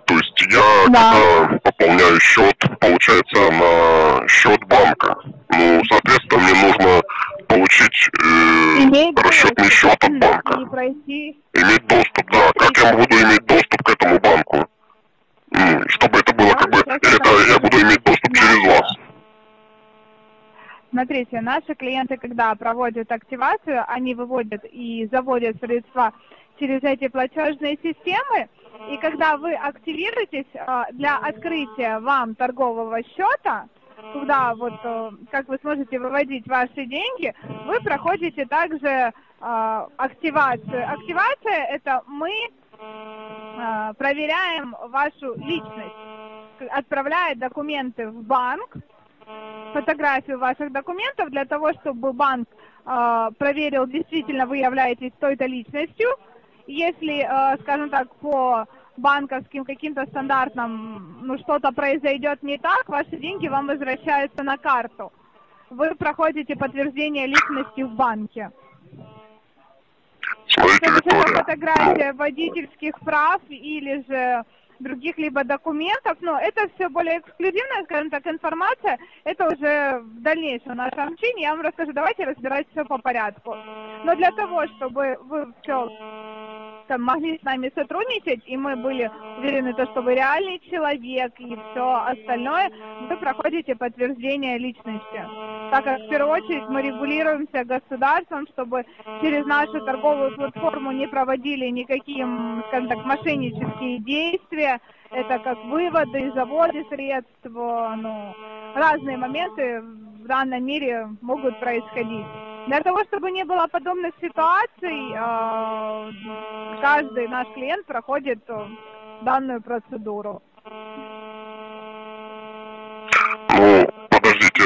то есть я да. когда пополняю счет, получается, на счет банка. Ну, соответственно, мне нужно получить э, расчетный счет от банка. Иметь доступ, да. Как я буду иметь доступ к этому банку? Ну, чтобы это было как бы... Или это я буду иметь доступ через вас? Смотрите, наши клиенты, когда проводят активацию, они выводят и заводят средства через эти платежные системы. И когда вы активируетесь для открытия вам торгового счета, куда вот, как вы сможете выводить ваши деньги, вы проходите также активацию. Активация – это мы проверяем вашу личность, отправляя документы в банк, фотографию ваших документов для того, чтобы банк проверил, действительно вы являетесь той-то личностью. Если, скажем так, по банковским каким-то стандартам, ну, что-то произойдет не так, ваши деньги вам возвращаются на карту. Вы проходите подтверждение личности в банке. Смотрите, Виктория, фотография водительских прав или же других либо документов, но это все более эксклюзивная, скажем так, информация, это уже в дальнейшем в нашем общении, я вам расскажу, давайте разбирать все по порядку. Но для того, чтобы вы все там, могли с нами сотрудничать, и мы были уверены, что вы реальный человек и все остальное, вы проходите подтверждение личности. Так как в первую очередь мы регулируемся государством, чтобы через нашу торговую платформу не проводили никакие, скажем так, мошеннические действия. Это как выводы, заводы средств, ну, разные моменты в данном мире могут происходить. Для того, чтобы не было подобных ситуаций, каждый наш клиент проходит данную процедуру. Ну, подождите,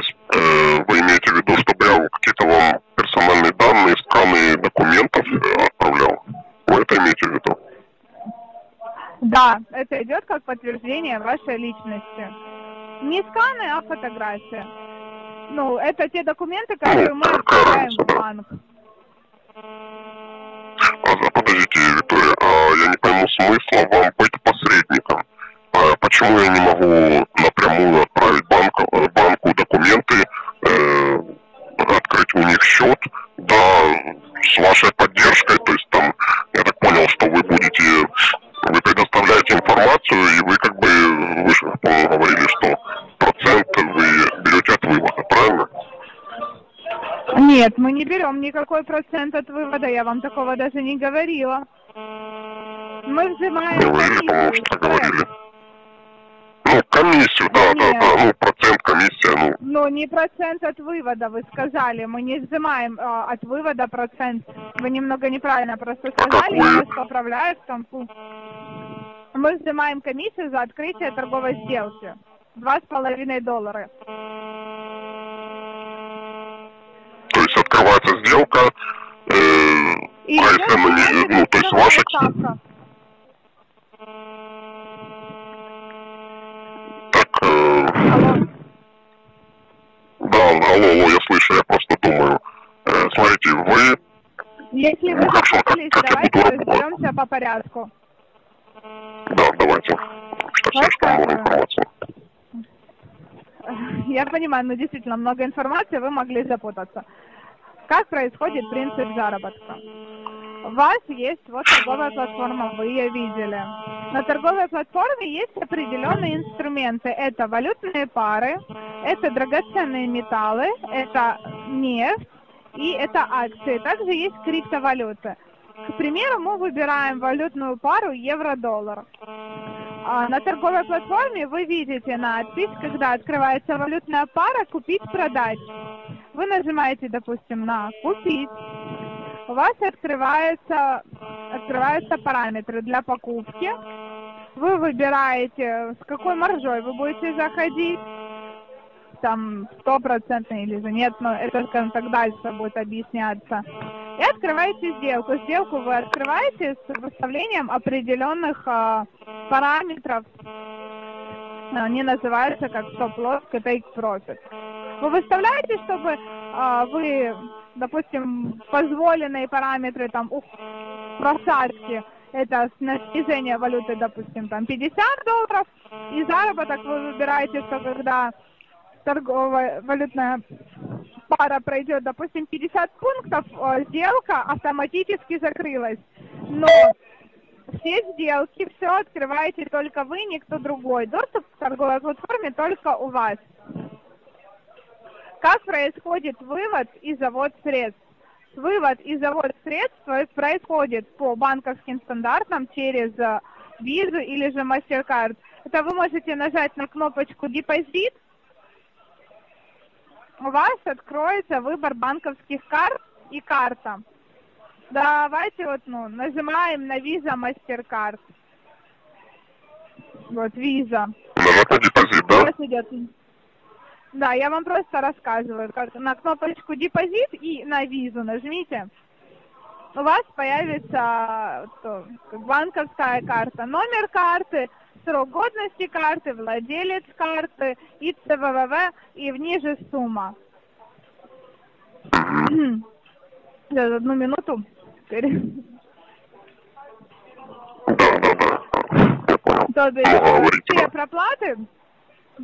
вы имеете в виду, чтобы я какие-то вам персональные данные, сканы документов отправлял? Вы это имеете в виду? Да, это идет как подтверждение вашей личности. Не сканы, а фотографии. Ну, это те документы, которые ну, мы отправляем в банк. А, подождите, Виктория, а, я не пойму смысла вам быть посредником. А, почему я не могу напрямую отправить банк, банку документы, э, открыть у них счет, да, с вашей поддержкой, то есть там, я так понял, что вы будете, вы предоставляете информацию, и вы как бы, вы же говорили, что процент вы берете от вывода, правильно? Нет, мы не берем никакой процент от вывода, я вам такого даже не говорила. Мы взимаем... Говорили, потому что говорили. Ну, комиссию, да, да, да, ну, процент, комиссия, ну. Ну, не процент от вывода, вы сказали, мы не взимаем а, от вывода процент. Вы немного неправильно просто сказали, я вас поправляю в том пункте. Мы взимаем комиссию за открытие торговой сделки. Два с половиной доллара. То есть открывается сделка, э, и а если мы не, ну, то есть ваша... Ставка. Алло. Да, алло, алло, я слышу, я просто думаю. Э, смотрите, вы... Если вы запутались, давайте разберемся по порядку. Да, давайте. Что все, что много информации. Я понимаю, но действительно много информации, вы могли запутаться. Как происходит принцип заработка? У вас есть вот торговая платформа, вы ее видели. На торговой платформе есть определенные инструменты. Это валютные пары, это драгоценные металлы, это нефть и это акции. Также есть криптовалюты. К примеру, мы выбираем валютную пару евро-доллар. На торговой платформе вы видите надпись, когда открывается валютная пара «Купить-продать». Вы нажимаете, допустим, на «Купить». У вас открываются, открываются параметры для покупки. Вы выбираете, с какой маржой вы будете заходить. Там сто процентов или же нет, но это, скажем так, дальше будет объясняться. И открываете сделку. Сделку вы открываете с выставлением определенных а, параметров. Они называются как стоп-лосс, тейк-профит. Вы выставляете, чтобы а, вы... Допустим, позволенные параметры там у просадки, это снижение валюты, допустим, там пятьдесят долларов, и заработок вы выбираете, что когда торговая валютная пара пройдет, допустим, пятьдесят пунктов, сделка автоматически закрылась. Но все сделки, все открываете только вы, никто другой. Доступ к торговой платформе только у вас. Как происходит вывод и завод средств? Вывод и завод средств происходит по банковским стандартам через Visa или же MasterCard. Это вы можете нажать на кнопочку «Депозит». У вас откроется выбор банковских карт и карта. Давайте вот, ну, нажимаем на Visa MasterCard. Вот Visa. Депозит, да? У вас идет... Да, я вам просто рассказываю. На кнопочку «Депозит» и на «Визу» нажмите. У вас появится банковская карта, номер карты, срок годности карты, владелец карты и ЦВВВ, и ниже сумма. Сейчас, одну минуту. То есть все проплаты...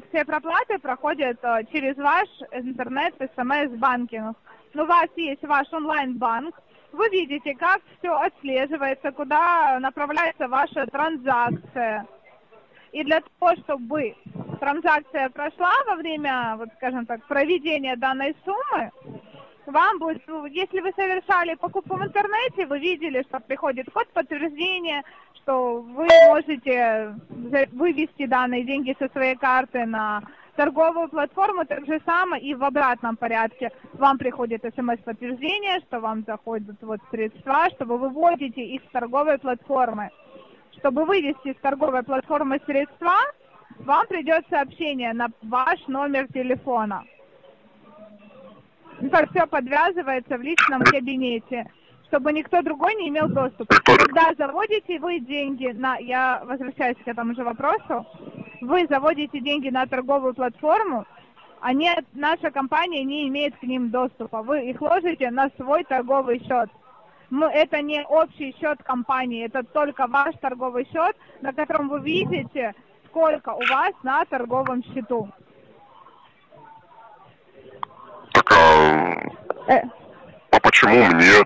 Все проплаты проходят через ваш интернет, смс-банкинг. Но у вас есть ваш онлайн-банк. Вы видите, как все отслеживается, куда направляется ваша транзакция. И для того, чтобы транзакция прошла во время, вот, скажем так, проведения данной суммы, вам будет, если вы совершали покупку в интернете, вы видели, что приходит код подтверждения, что вы можете вывести данные деньги со своей карты на торговую платформу, так же самое и в обратном порядке. Вам приходит смс-подтверждение, что вам заходят вот средства, что вы выводите их с торговой платформы. Чтобы вывести с торговой платформы средства, вам придет сообщение на ваш номер телефона. Это все подвязывается в личном кабинете. чтобы никто другой не имел доступа. Когда заводите вы деньги на, я возвращаюсь к этому же вопросу, вы заводите деньги на торговую платформу, а нет, наша компания не имеет к ним доступа. Вы их ложите на свой торговый счет. Мы, это не общий счет компании, это только ваш торговый счет, на котором вы видите, сколько у вас на торговом счету. Так, а, а почему мне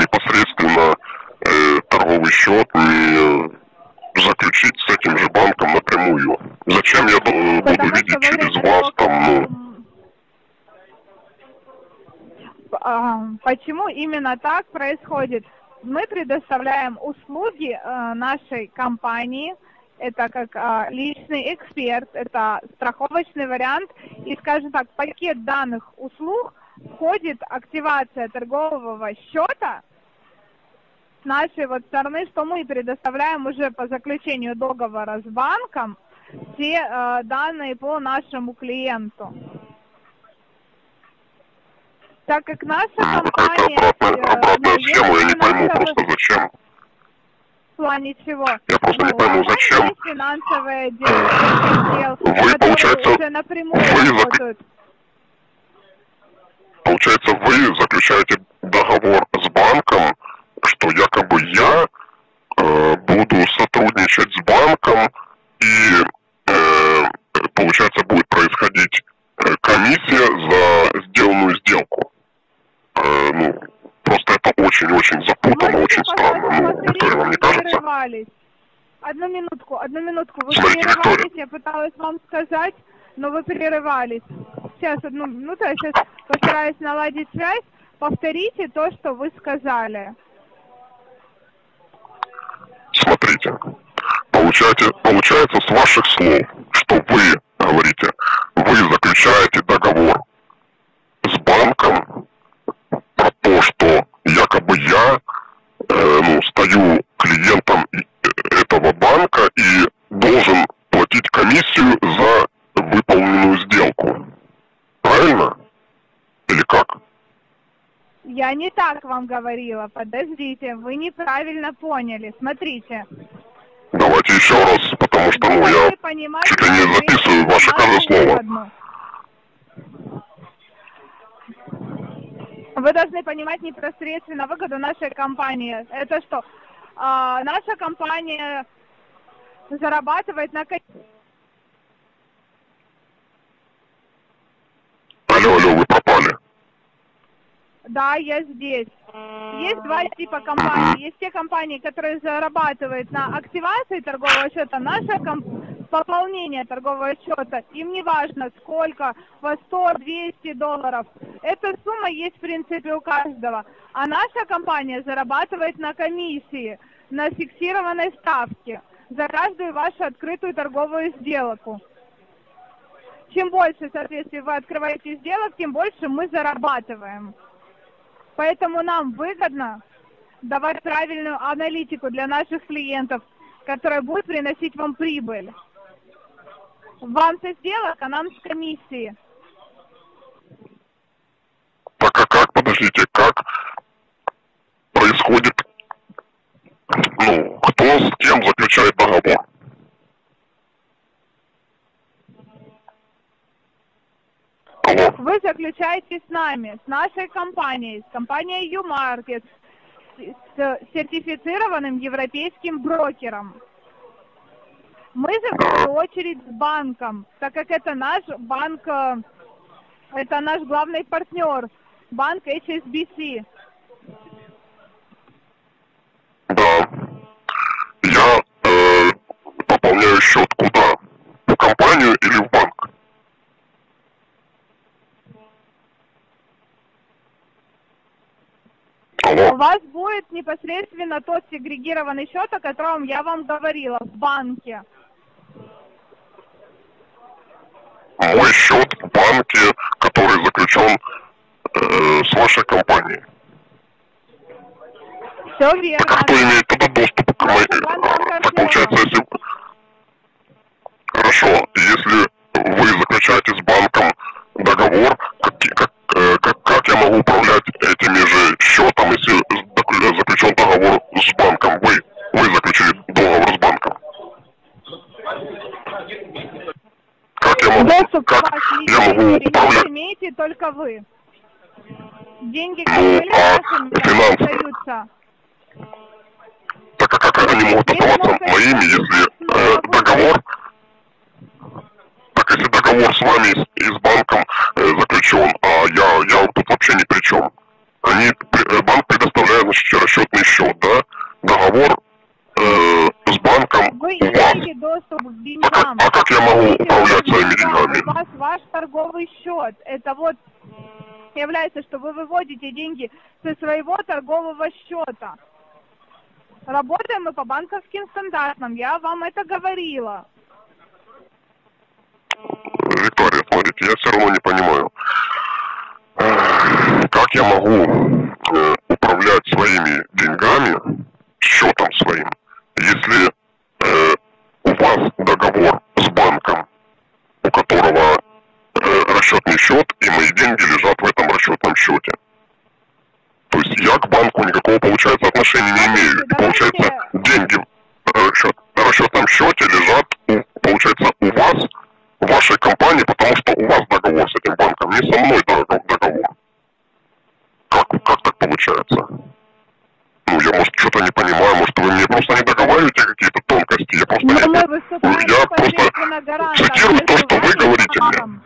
непосредственно э, торговый счет не заключить с этим же банком напрямую? Зачем я э, буду видеть через вас там, ну... Почему именно так происходит? Мы предоставляем услуги э, нашей компании, это как э, личный эксперт, это страховочный вариант, и, скажем так, в пакет данных услуг входит активация торгового счета с нашей вот стороны, что мы предоставляем уже по заключению договора с банком все э, данные по нашему клиенту. Так как наша компания... Обратная, обратная схема, я не пойму просто зачем. В плане чего? Я просто не пойму зачем. Финансовые дела, вы, получается, уже напрямую вы зак... Получается, вы заключаете договор с банком, что якобы я э, буду сотрудничать с банком, и, э, получается, будет происходить э, комиссия за сделанную сделку. Э, ну, просто это очень-очень запутанно, мы очень странно, ну, Виктория, вам не кажется? Одну минутку, одну минутку, вы Смотрите, прерывались, Виктория. Я пыталась вам сказать, но вы прерывались. Сейчас, одну минуту, я сейчас постараюсь наладить связь. Повторите то, что вы сказали. Смотрите, получается, получается с ваших слов, что вы говорите, вы заключаете договор с банком про то, что якобы я э, ну, стою клиентом этого банка и должен платить комиссию за выполненную сделку. Правильно? Или как? Я не так вам говорила, подождите, вы неправильно поняли, смотрите. Давайте еще раз, потому что ну, я понимаете, чуть ли не записываю ваше каждое слово. Вы должны понимать непосредственно выгоду нашей компании. Это что? А, наша компания зарабатывает на... Алло, алло, вы пропали. Да, я здесь. Есть два типа компаний. Есть те компании, которые зарабатывают на активации торгового счета, наше пополнение торгового счета. Им не важно, сколько, во сто-двести долларов. Эта сумма есть, в принципе, у каждого. А наша компания зарабатывает на комиссии, на фиксированной ставке за каждую вашу открытую торговую сделку. Чем больше, соответственно, вы открываете сделок, тем больше мы зарабатываем. Поэтому нам выгодно давать правильную аналитику для наших клиентов, которая будет приносить вам прибыль. Вам со сделок, а нам с комиссии. Так а как, подождите, как происходит, ну, кто с кем заключает договор? Вы заключаете с нами, с нашей компанией, с компанией U-Market, с сертифицированным европейским брокером. Мы заключаем очередь с банком, так как это наш банк, это наш главный партнер, банк эйч эс би си. Да. Я э, пополняю счет куда? В компанию или в банк? У вас будет непосредственно тот сегрегированный счет, о котором я вам говорила, в банке. Мой счет в банке, который заключен э, с вашей компанией. Все верно. Так, а кто имеет туда доступ к моей... Так получается, если... Хорошо, если вы заключаете с банком договор, как, как, как, как я могу управлять этими же счетами, если Доступ к вашей личной кредит имеете только вы. Деньги, которые вашим остаются. Так а как они могут оставаться моими, если э, договор, так если договор с вами и с банком э, заключен, а я, я тут вообще ни при чем. Они, банк предоставляет, значит, расчетный счет, да, договор э, с банком вы у вас. Доступ к деньгам. А, как, а как я могу управлять своими деньгами? У вас ваш торговый счет, это вот является, что вы выводите деньги со своего торгового счета. Работаем мы по банковским стандартам, я вам это говорила. Виктория, смотрите, я все равно не понимаю, как я могу управлять своими деньгами, счетом своим, если у вас договор с банком, у которого расчетный счет, и мои деньги лежат в этом расчетном счете. То есть я к банку никакого, получается, отношения не имею. И, получается, деньги на расчетном счете лежат, получается, у вас, в вашей компании, потому что у вас договор с этим банком, не со мной договор. Как, как так получается? Ну, я, может, что-то не понимаю, может, вы мне просто не договариваете какие-то тонкости. Я просто, не, я просто цитирую то, что вы говорите мне.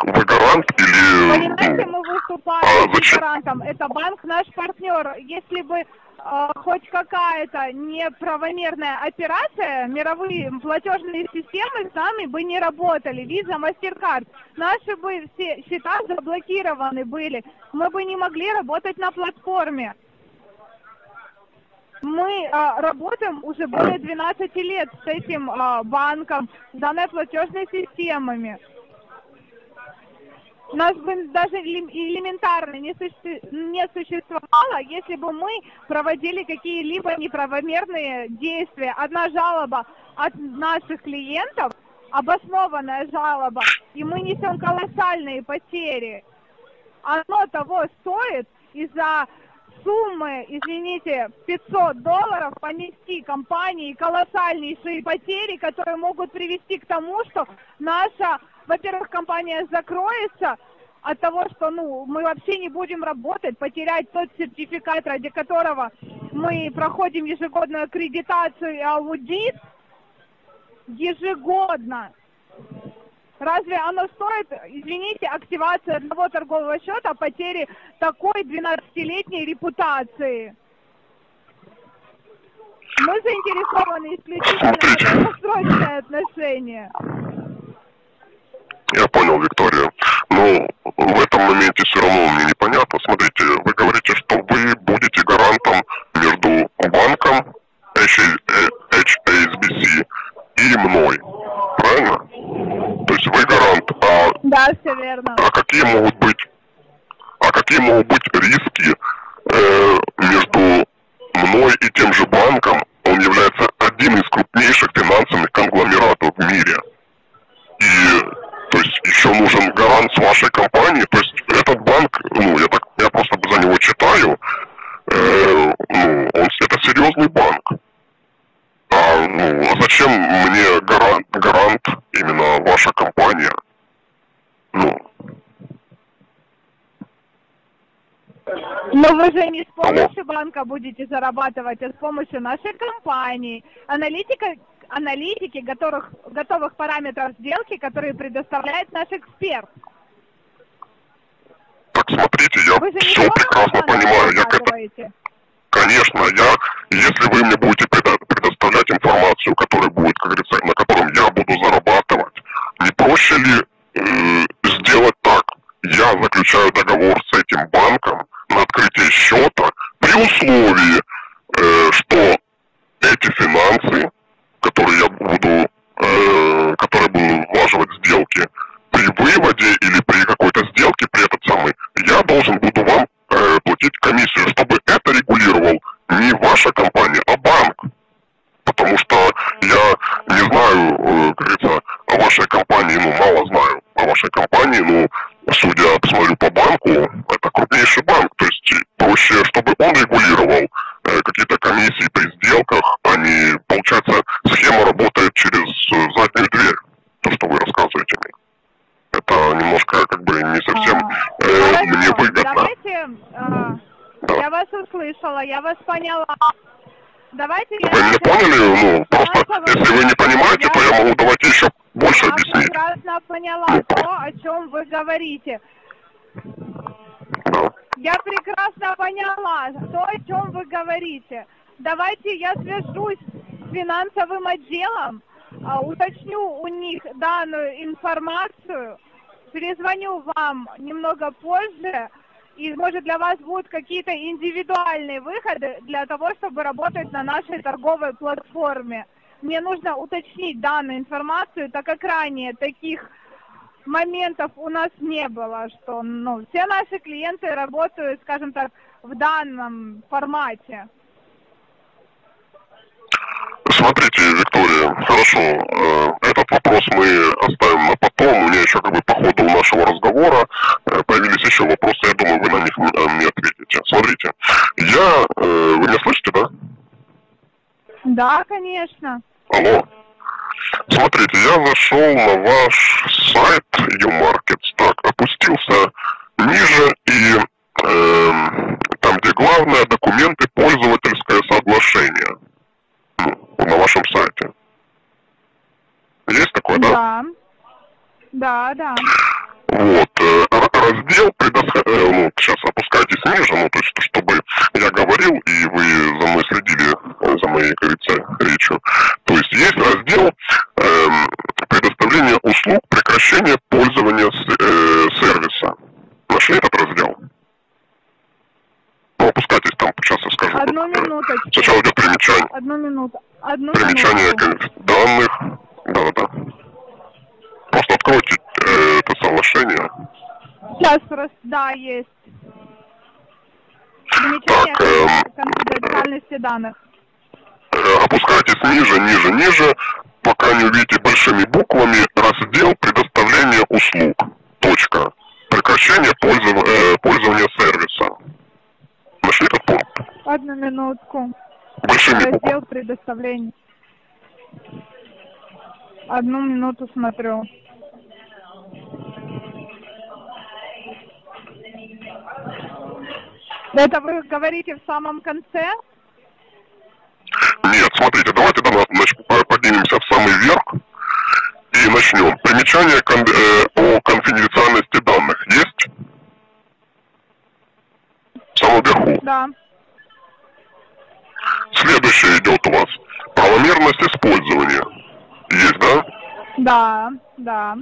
Вы гарант или... Понимаете, мы выступаем а, с гарантом. Это банк наш партнер. Если бы э, хоть какая-то неправомерная операция, мировые платежные системы с нами бы не работали. Visa, MasterCard. Наши бы все счета заблокированы были. Мы бы не могли работать на платформе. Мы э, работаем уже более двенадцати лет с этим э, банком, с данной платежной системой. Нас бы даже элементарно не существовало, если бы мы проводили какие-либо неправомерные действия. Одна жалоба от наших клиентов, обоснованная жалоба, и мы несем колоссальные потери. Оно того стоит из-за суммы, извините, пятьсот долларов понести компании колоссальнейшие потери, которые могут привести к тому, что наша... Во-первых, компания закроется от того, что ну, мы вообще не будем работать, потерять тот сертификат, ради которого мы проходим ежегодную аккредитацию и аудит. Ежегодно. Разве оно стоит, извините, активация одного торгового счета, потери такой двенадцатилетней репутации? Мы заинтересованы исключительно в долгосрочные отношения. Я понял, Виктория. Но в этом моменте все равно мне непонятно. Смотрите, вы говорите, что вы будете гарантом между банком эйч эс би си и мной. Правильно? То есть вы гарант. А, да, все верно. А какие могут быть, а какие могут быть риски э, между мной и тем же банком? Он является одним из крупнейших финансовых конгломератов в мире. И... То есть еще нужен гарант с вашей компании, то есть этот банк, ну, я, так, я просто за него читаю, э, ну, он, это серьезный банк. А, ну, а зачем мне гарант, гарант именно ваша компания? Ну. Но вы же не с помощью банка будете зарабатывать, а с помощью нашей компании. Аналитика... аналитики готовых, готовых параметров сделки, которые предоставляет наш эксперт. Так смотрите, я все прекрасно понимаю. Я это... Конечно, я, если вы мне будете предоставлять информацию, которая будет, как говорится, на котором я буду зарабатывать, не проще ли э, сделать так? Я заключаю договор с этим банком на открытие счета при условии, э, что эти финансы, которые я буду, э, которые буду влаживать сделки, при выводе или при какой-то сделке, при этот самый, я должен буду вам э, платить комиссию, чтобы это регулировал не ваша компания, а банк. Потому что я не знаю, э, как говорится, о вашей компании, ну, мало знаю о вашей компании, ну, судя, посмотрю по банку, это крупнейший банк, то есть проще, чтобы он регулировал э, какие-то комиссии при сделках, они, получается, схема работает через вас поняла. Давайте я... Вы не поняли? Ну, просто, если вы не понимаете, то я могу давать еще больше объяснить. Я прекрасно поняла то, о чем вы говорите. Да. Я прекрасно поняла то, о чем вы говорите. Давайте я свяжусь с финансовым отделом, уточню у них данную информацию, перезвоню вам немного позже, и, может, для вас будут какие-то индивидуальные выходы для того, чтобы работать на нашей торговой платформе. Мне нужно уточнить данную информацию, так как ранее таких моментов у нас не было, что ну, все наши клиенты работают, скажем так, в данном формате. Смотрите, Виктория, хорошо, этот вопрос мы оставим на потом, у меня еще как бы по ходу нашего разговора появились еще вопросы, я думаю, вы на них мне ответите. Смотрите, я, вы меня слышите, да? Да, конечно. Алло. Смотрите, я зашел на ваш сайт U-Market, так, опустился ниже и э, там, где главное, документы, пользовательское соглашение. На вашем сайте. Есть такой, да? Да, да, да. Вот, раздел предоставил, ну, сейчас опускайтесь ниже, ну, то есть, чтобы я говорил, и вы за мной следили, за моей, как говорится, речью. То есть, есть раздел э, предоставление услуг, прекращение пользования с, э, сервиса. Нашли этот раздел? Ну, опускайтесь там, сейчас я скажу. Одну минуточку. Сначала идет примечание. Одну минуту. Одну примечание минуту. Данных. Да-да-да. Просто откройте э, это соглашение. Сейчас просто, да, есть. Примечание э, конфиденциальности э, данных. Э, опускайтесь ниже, ниже, ниже, пока не увидите большими буквами раздел предоставления услуг. Точка. Прекращение пользов, э, пользования сервиса. Нашли этот пункт? Одну минутку. Большими раздел предоставления. Одну минуту смотрю. Это вы говорите в самом конце? Нет, смотрите, давайте поднимемся в самый верх и начнем. Примечание о конфиденциальности данных есть? В самом верху? Да. Следующее идет у вас. Правомерность использования. Есть, да? Да, да.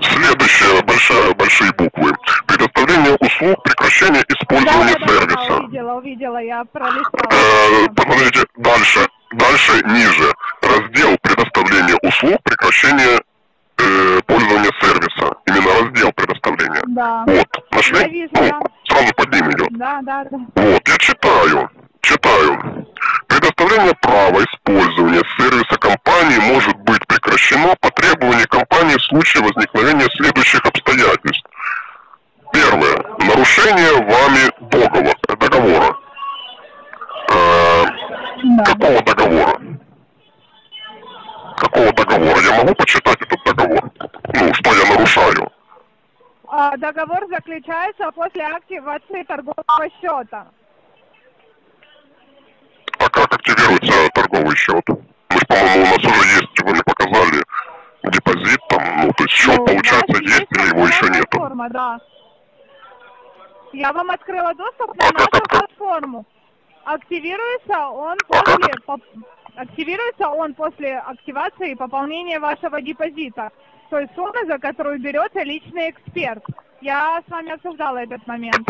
Следующее, большая, большие буквы. Предоставление услуг, прекращение использования да, да, сервиса. Да, да, увидела, увидела, я пролистала. Э, посмотрите, дальше, дальше, ниже. Раздел предоставления услуг, прекращение э, пользования сервиса. Именно раздел предоставления. Да. Вот, нашли? Я вижу, ну, да. Сразу под ним идет. Да, да, да. Вот, я читаю. Читаю. Предоставление права использования сервиса компании может быть прекращено по требованию компании в случае возникновения следующих обстоятельств. Первое. Нарушение вами договора. договора. Э, да. Какого договора? Какого договора? Я могу почитать этот договор? Ну, что я нарушаю? А, договор заключается после активации торгового счета. А как активируется торговый счет? Мы же, по-моему, у нас уже есть, вы мне показали депозит там, ну, то есть счет, ну, получается, есть, есть или его еще нету? Платформа, да. Я вам открыла доступ на а нашу как, как? платформу. Активируется он, а после, по, активируется он после активации и пополнения вашего депозита. То есть суммы, за которую берется личный эксперт. Я с вами обсуждала этот момент.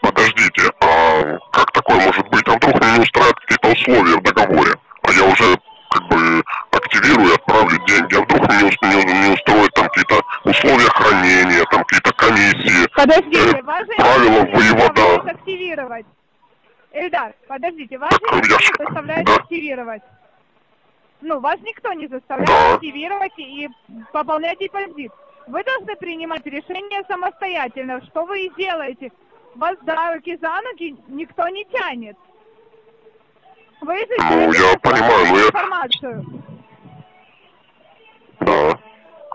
Подождите, а как такое может быть? А вдруг мне не устраивают какие-то условия в договоре? А я уже как бы активирую, отправлю деньги, а вдруг мне не устроят там какие-то условия хранения, там какие-то комиссии, подождите, э, важно правила вывода. Активировать. Эльдар, подождите, вас же никто не заставляет да. активировать. Ну, вас никто не заставляет да. активировать и пополнять депозит. Вы должны принимать решение самостоятельно, что вы и делаете. Вас за руки, за ноги никто не тянет. Вы же ну, я понимаю, но я... информацию. Да.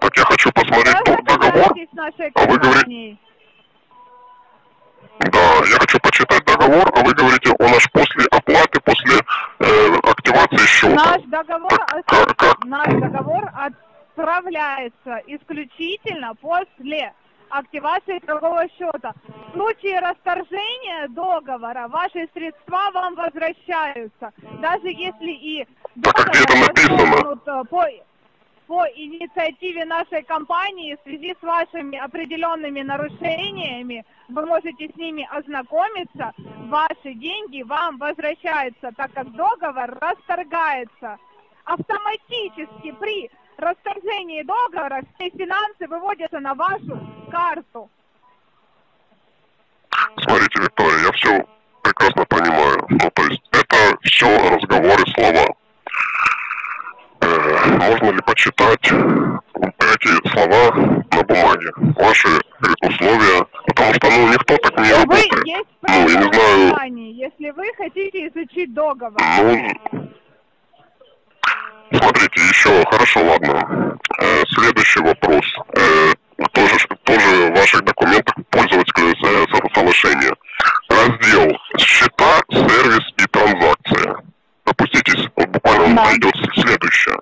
Так я хочу посмотреть договор. А вы говорите... Да, я хочу прочитать договор, а вы говорите, он аж после оплаты, после э, активации счета. Наш договор, как, как? Наш договор отправляется исключительно после активации торгового счета. В случае расторжения договора ваши средства вам возвращаются, даже если и договор расторгнут по, по инициативе нашей компании в связи с вашими определенными нарушениями, вы можете с ними ознакомиться, ваши деньги вам возвращаются, так как договор расторгается. Автоматически при расторжении договора все финансы выводятся на вашу карту. Смотрите, Виктория, я все прекрасно понимаю. Ну, то есть это все разговоры, слова. Э, можно ли почитать эти слова на бумаге? Ваши, говорит, условия, потому что ну никто так не работает. Есть ну, я не знаю. Если вы хотите изучить договор. Ну, смотрите, еще, хорошо, ладно. Э, следующий вопрос. Э, тоже, тоже в ваших документах пользовательское соглашение. Раздел «Счета, сервис и транзакция». Опуститесь, вот буквально он найдет следующее.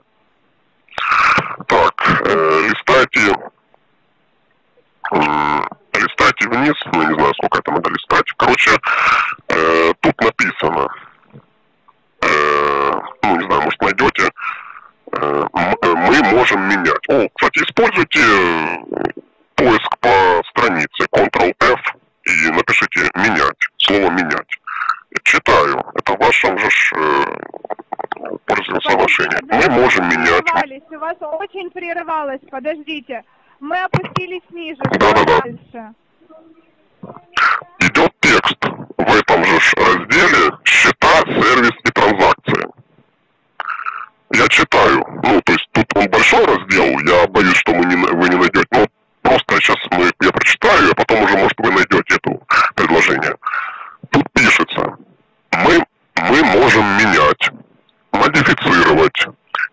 Так, э, листайте, э, листайте вниз, ну не знаю, сколько это надо листать. Короче, э, тут написано... ну, не знаю, может, найдете, мы можем менять. О, кстати, используйте поиск по странице, контрол эф, и напишите «менять», слово «менять». Читаю, это в вашем же пользовательском соглашении. Мы можем менять. У вас очень прерывалось, подождите. Мы опустились ниже. Да-да-да. Идет текст в этом же разделе «Счета, сервис и транзакции». Я читаю, ну, то есть тут он большой раздел, я боюсь, что мы не, вы не найдете, но просто сейчас мы, я прочитаю, а потом уже, может, вы найдете это предложение. Тут пишется, мы, мы можем менять, модифицировать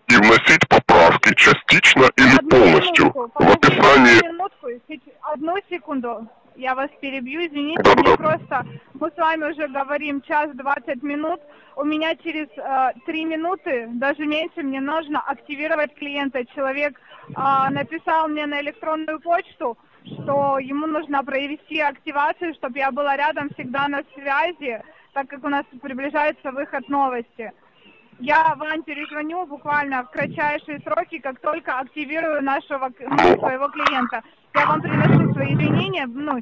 и вносить поправки частично или одну полностью минутку, в описании... Минутку, одну секунду. Я вас перебью, извините, да, да, да. Просто мы с вами уже говорим час двадцать минут, у меня через э, три минуты, даже меньше, мне нужно активировать клиента. Человек э, написал мне на электронную почту, что ему нужно провести активацию, чтобы я была рядом всегда на связи, так как у нас приближается выход новости. Я вам перезвоню буквально в кратчайшие сроки, как только активирую нашего ну, своего клиента. Я вам приношу свои извинения. Ну,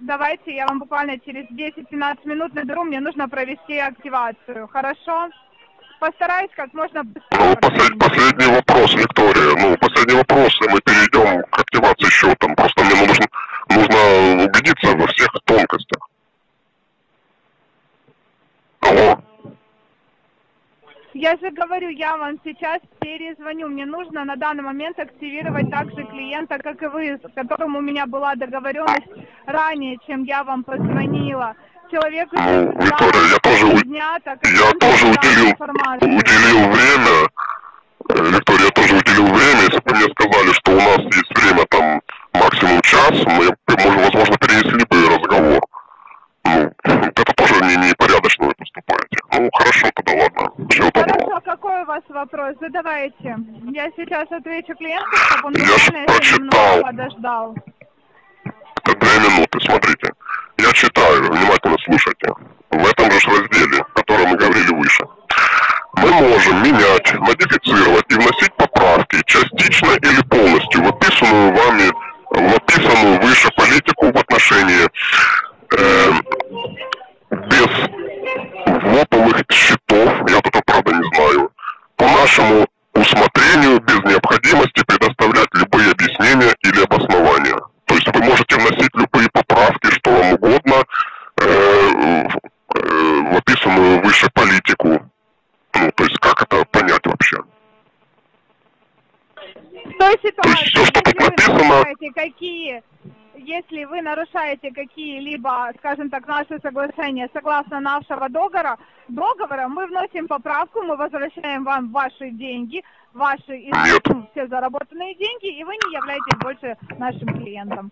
давайте я вам буквально через десять-пятнадцать минут наберу. Мне нужно провести активацию. Хорошо? Постараюсь как можно быстрее. Ну, послед, последний вопрос, Виктория. Ну, последний вопрос, и мы перейдем к активации счетом. Просто мне нужно, нужно убедиться во всех тонкостях. Алло. Я же говорю, я вам сейчас перезвоню. Мне нужно на данный момент активировать также клиента, как и вы, с которым у меня была договоренность ранее, чем я вам позвонила. Человек ну, Виктория, я тоже, дня, я тоже уделил, уделил время. Виктория, я тоже уделил время. Если бы мне сказали, что у нас есть время там максимум час, мы, мы возможно, перенесли бы разговор. Ну, это тоже не, непорядочно вы поступаете. Ну, хорошо, тогда ладно. Всего доброго. Хорошо, какой у вас вопрос? Задавайте. Я сейчас отвечу клиенту, чтобы он я прочитал. Подождал. Это две минуты, смотрите. Я читаю, внимательно слушайте. В этом же разделе, о котором мы говорили выше. Мы можем менять, модифицировать и вносить поправки частично или полностью в описанную вами, в описанную выше политику в отношении... Э, без воповых счетов, я тут правда не знаю, по нашему усмотрению, без необходимости предоставлять любые объяснения или обоснования. То есть вы можете вносить любые поправки, что вам угодно, э, э, в описанную выше политику. Ну, то есть как это понять вообще? То есть все, что тут написано... Какие? Если вы нарушаете какие-либо, скажем так, наши соглашения согласно нашего договора, договора, мы вносим поправку, мы возвращаем вам ваши деньги, ваши все заработанные деньги, и вы не являетесь больше нашим клиентом.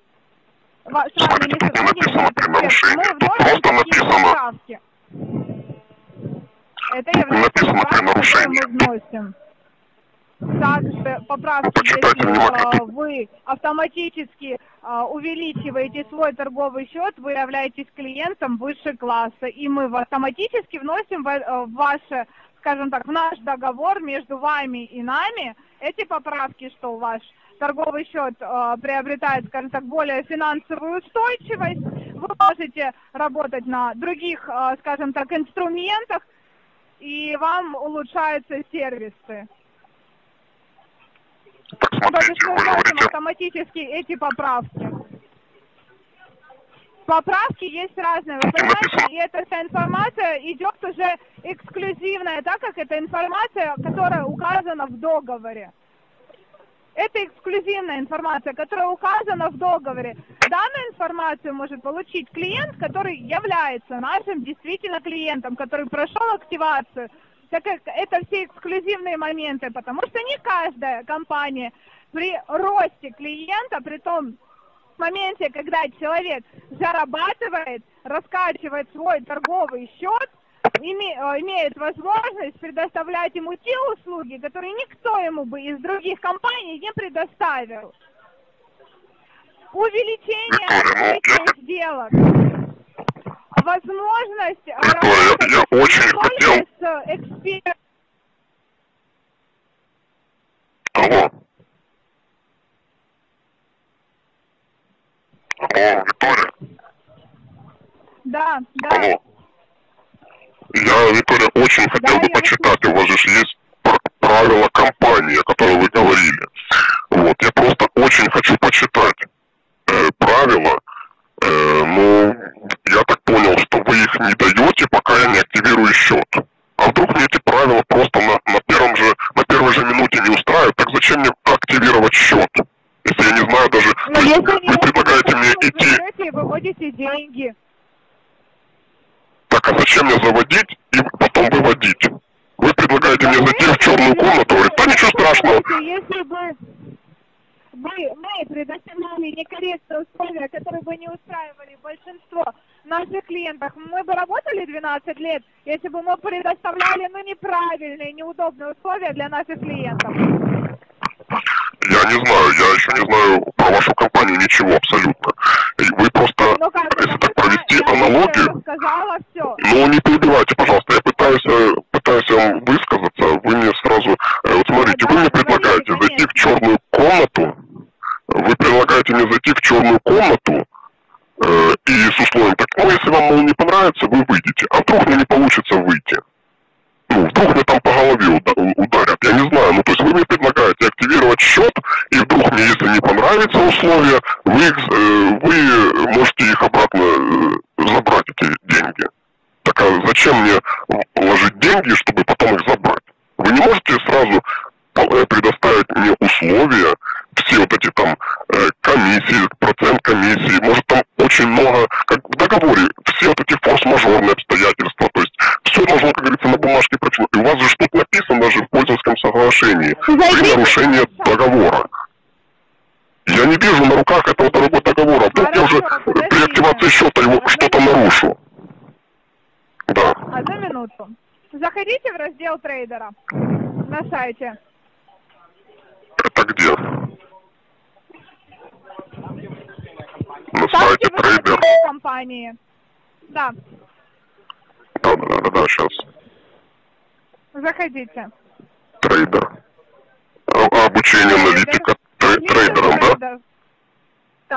методом нарушения. Тут просто написано. Написано при нарушении. Также поправки, если вы автоматически увеличиваете свой торговый счет, вы являетесь клиентом выше класса, и мы автоматически вносим в ваше, скажем так, в наш договор между вами и нами эти поправки, что ваш торговый счет приобретает, скажем так, более финансовую устойчивость, вы можете работать на других, скажем так, инструментах, и вам улучшаются сервисы. Так, смотрите, вы говорите... автоматически эти поправки. Поправки есть разные, вы понимаете, и эта вся информация идет уже эксклюзивная, так как это информация, которая указана в договоре. Это эксклюзивная информация, которая указана в договоре. Данную информацию может получить клиент, который является нашим действительно клиентом, который прошел активацию. Так как это все эксклюзивные моменты, потому что не каждая компания при росте клиента, при том моменте, когда человек зарабатывает, раскачивает свой торговый счет, имеет возможность предоставлять ему те услуги, которые никто ему бы из других компаний не предоставил. Увеличение этих сделок. Возможность работать я, я очень хотел... с экспертом. Алло. Алло, Виктория. Да, да. Алло. Я, Виктория, очень да, хотел бы почитать. У вас же есть правила компании, о которой вы говорили. Вот, я просто очень хочу почитать э, правила. Э, ну, я так понял, что вы их не даете, пока я не активирую счет. А вдруг мне эти правила просто на, на, первом же, на первой же минуте не устраивают, так зачем мне активировать счет? Если я не знаю даже... Но если вы не предлагаете не мне вы идти... Вы выводите деньги. Так, а зачем мне заводить и потом выводить? Вы предлагаете но мне зайти в черную комнату, говорит, да ничего страшного. Если бы... Вы, мы предоставляли некорректные условия, которые бы не устраивали большинство наших клиентов. Мы бы работали двенадцать лет, если бы мы предоставляли ну, неправильные, неудобные условия для наших клиентов. Я не знаю, я еще не знаю про вашу компанию ничего абсолютно. Вы просто, ну, как, если так провести я аналогию, сказала, все. Ну не перебивайте, пожалуйста, я пытаюсь, пытаюсь вам высказаться, вы мне сразу, вот смотрите, да, вы мне предлагаете говорите, зайти нет. в черную комнату, вы предлагаете мне зайти в черную комнату э, и с условием так, ну если вам мол, не понравится, вы выйдете, а вдруг мне не получится выйти. Ну, вдруг мне там по голове ударят, я не знаю, ну то есть вы мне предлагаете активировать счет, и вдруг мне, если не понравятся условия, вы, их, вы можете их обратно забрать, эти деньги. Так а зачем мне вложить деньги, чтобы потом их забрать? Вы не можете сразу предоставить мне условия, все вот эти там комиссии, процент комиссии, может там очень много, как в договоре, все вот эти форс-мажорные обстоятельства, то есть все должно, как говорится, на бумажке прочитать. И у вас же что-то написано даже в пользовательском соглашении при нарушении договора. Я не вижу на руках этого дорогого договора, а вдруг я уже при активации счета его что-то нарушу. Да. Одну минуту. Заходите в раздел трейдера на сайте. Это где? На сайте трейдера компании. Да. Да, да, да, да, сейчас. Заходите. Трейдер. А, обучение трейдер. аналитика трей, трейдером, трейдер. да?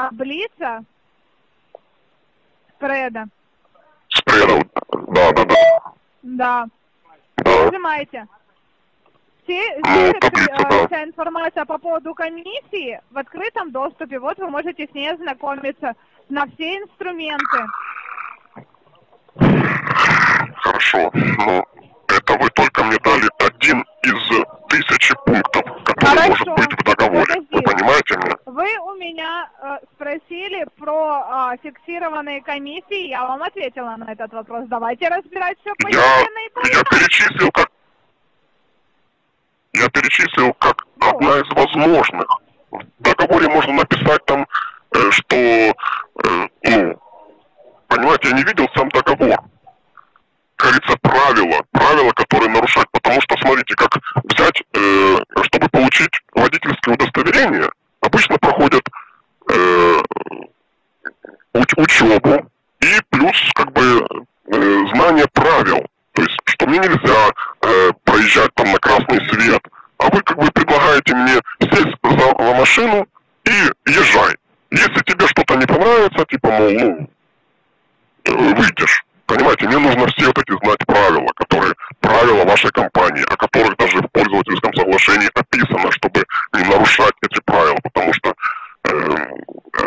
Таблица спреда. Спреда, да, да, да. Да. да. Нажимайте. Все, ну, таблица, да. Вся информация по поводу комиссии в открытом доступе. Вот вы можете с ней ознакомиться на все инструменты. Хорошо, но это вы только мне дали один из тысячи пунктов, который Хорошо. может быть в договоре. Подожди. Вы понимаете меня? Вы у меня э, спросили про э, фиксированные комиссии, я вам ответила на этот вопрос. Давайте разбирать все по единой таблице. Я перечислил как, я перечислил как ну. одна из возможных. В договоре можно написать там, э, что э, ну, понимаете, я не видел сам договор. Как говорится, правила, правила, которые нарушать. Потому что, смотрите, как взять, э, чтобы получить водительское удостоверение, обычно проходят э, учебу и плюс, как бы, э, знание правил. То есть, что мне нельзя э, проезжать там на красный свет. А вы, как бы, предлагаете мне сесть за, за машину и езжай. Если тебе что-то не понравится, типа, мол, ну, выйдешь. Понимаете, мне нужно все вот эти знать правила, которые, правила вашей компании, о которых даже в пользовательском соглашении описано, чтобы не нарушать эти правила, потому что э,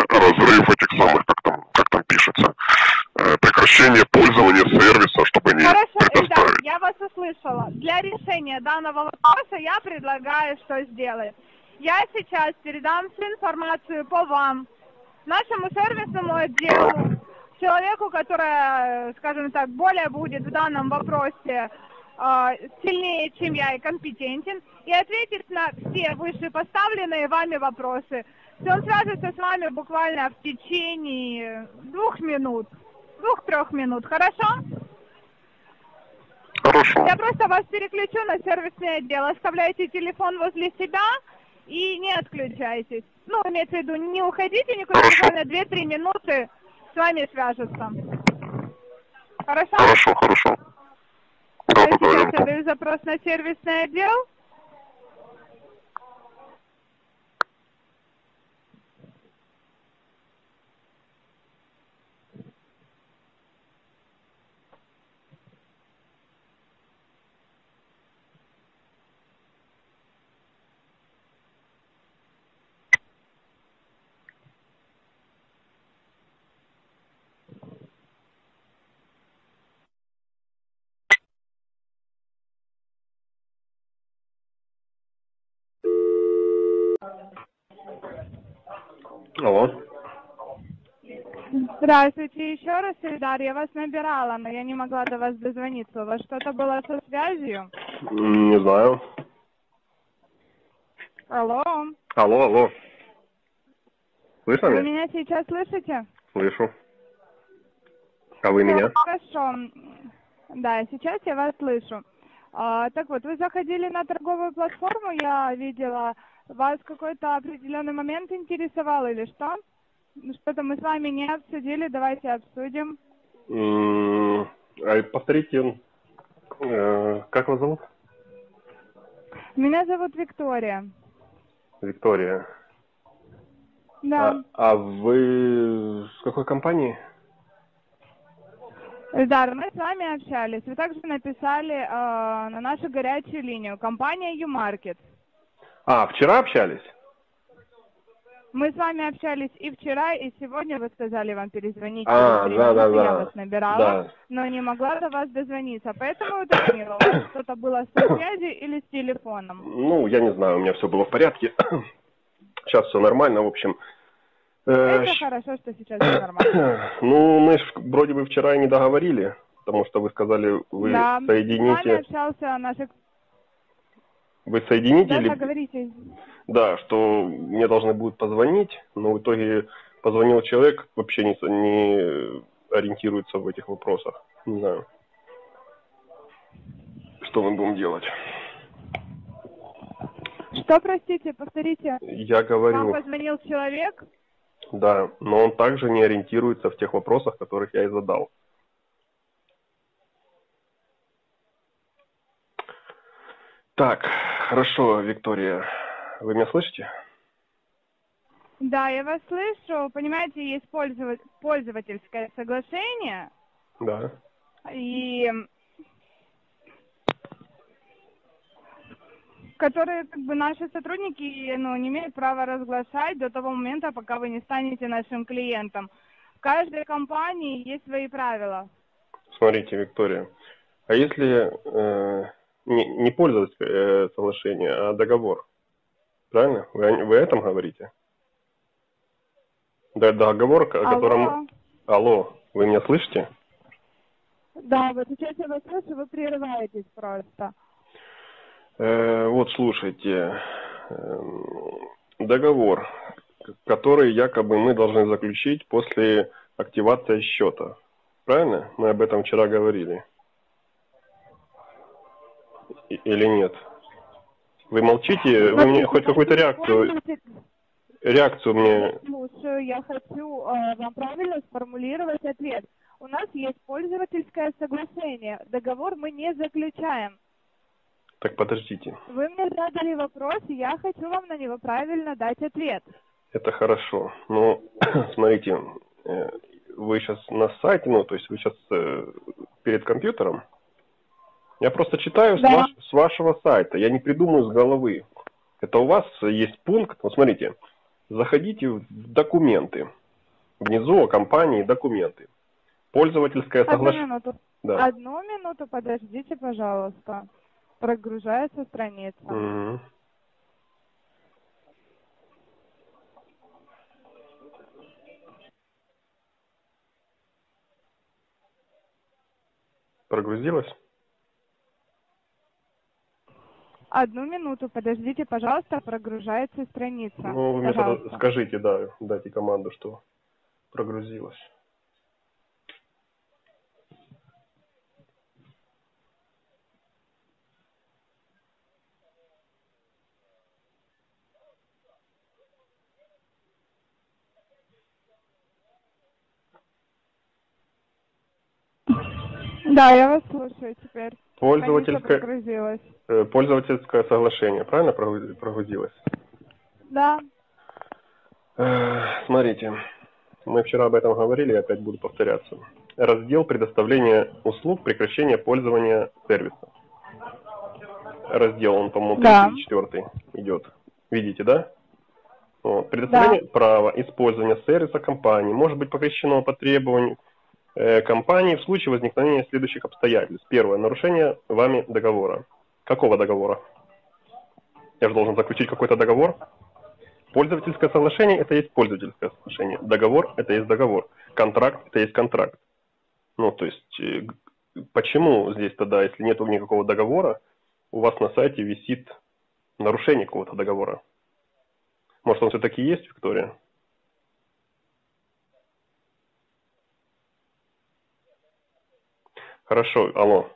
разрыв этих самых, как там, как там пишется, э, прекращение пользования сервиса, чтобы не Хорошо, предоставить. Итак, я вас услышала. Для решения данного вопроса я предлагаю, что сделать. Я сейчас передам всю информацию по вам, нашему сервисному отделу, человеку, который, скажем так, более будет в данном вопросе э, сильнее, чем я, и компетентен, и ответит на все вышепоставленные вами вопросы. И он свяжется с вами буквально в течение двух минут, двух-трех минут, хорошо? Хорошо. Я просто вас переключу на сервисное отдел. Оставляйте телефон возле себя и не отключайтесь. Ну, имеется в виду, не уходите никуда, буквально две-три минуты с вами свяжутся. Хорошо? Хорошо, хорошо. Да, я сейчас задаю запрос на сервисный отдел. Алло. Здравствуйте, еще раз, Ильдар, я вас набирала, но я не могла до вас дозвониться. У вас что-то было со связью? Не знаю. Алло. Алло, алло. Слышно меня? Вы меня сейчас слышите? Слышу. А вы меня? Хорошо. Да, сейчас я вас слышу. А, так вот, вы заходили на торговую платформу, я видела... Вас какой-то определенный момент интересовал или что? Что-то мы с вами не обсудили, давайте обсудим. Mm, а повторите, э, как вас зовут? Меня зовут Виктория. Виктория. Да. А, а вы с какой компании? Да, мы с вами общались. Вы также написали э, на нашу горячую линию. Компания U-Market. А, вчера общались? Мы с вами общались и вчера, и сегодня. Вы сказали вам перезвонить. А, да, да, да. Я вас набирала, да, но не могла до вас дозвониться. Поэтому уточнила, у вас что-то было с связью или с телефоном? Ну, я не знаю, у меня все было в порядке. Сейчас все нормально, в общем. Это э... хорошо, что сейчас все нормально. Ну, мы ж вроде бы вчера и не договорили, потому что вы сказали, вы да, соедините... Да, с вами общался наш... Вы соедините да, или... Да, что мне должны будут позвонить, но в итоге позвонил человек, вообще не, не ориентируется в этих вопросах. Не знаю, что мы будем делать. Что, простите, повторите? Я говорю... Вам позвонил человек? Да, но он также не ориентируется в тех вопросах, которых я и задал. Так, хорошо, Виктория, вы меня слышите? Да, я вас слышу. Понимаете, есть пользовательское соглашение. Да. И... Которые, как бы, наши сотрудники, ну, не имеют права разглашать до того момента, пока вы не станете нашим клиентом. В каждой компании есть свои правила. Смотрите, Виктория, а если... Э... Не, не пользовательское соглашение, а договор. Правильно? Вы, вы о этом говорите? Да, договор, о котором... Алло. Алло, вы меня слышите? Да, вот сейчас я вас слышу, вы прерываетесь просто. Э, вот, слушайте. Э, договор, которые якобы мы должны заключить после активации счета. Правильно? Мы об этом вчера говорили. Или нет? Вы молчите? Вы мне хоть какую-то реакцию... Реакцию мне... Слушаю, я хочу э, вам правильно сформулировать ответ. У нас есть пользовательское соглашение. Договор мы не заключаем. Так, подождите. Вы мне задали вопрос, и я хочу вам на него правильно дать ответ. Это хорошо. Но, смотрите, вы сейчас на сайте, ну, то есть вы сейчас э, перед компьютером. Я просто читаю да. с, ваш, с вашего сайта. Я не придумаю с головы. Это у вас есть пункт, вот смотрите, заходите в документы. Внизу о компании документы. Пользовательское соглашение. Одну минуту. Да. Одну минуту, подождите, пожалуйста. Прогружается страница. Угу. Прогрузилась? Одну минуту, подождите, пожалуйста, прогружается страница. Ну, вы пожалуйста. Мне тогда скажите, да, дайте команду, что прогрузилась. Да, я вас слушаю теперь. Пользовательское, пользовательское соглашение, правильно прогрузилось? Да. Смотрите, мы вчера об этом говорили, я опять буду повторяться. Раздел предоставления услуг, прекращение пользования сервиса. Раздел, он, по-моему, да. третий, четвёртый идет. Видите, да? Вот. Предоставление да. права использования сервиса компании может быть прекращено по требованию компании в случае возникновения следующих обстоятельств. Первое. Нарушение вами договора. Какого договора? Я же должен заключить какой-то договор. Пользовательское соглашение – это есть пользовательское соглашение. Договор – это есть договор. Контракт – это есть контракт. Ну, то есть, почему здесь тогда, если нет никакого договора, у вас на сайте висит нарушение какого-то договора? Может, он все-таки есть, Виктория? Хорошо, алло.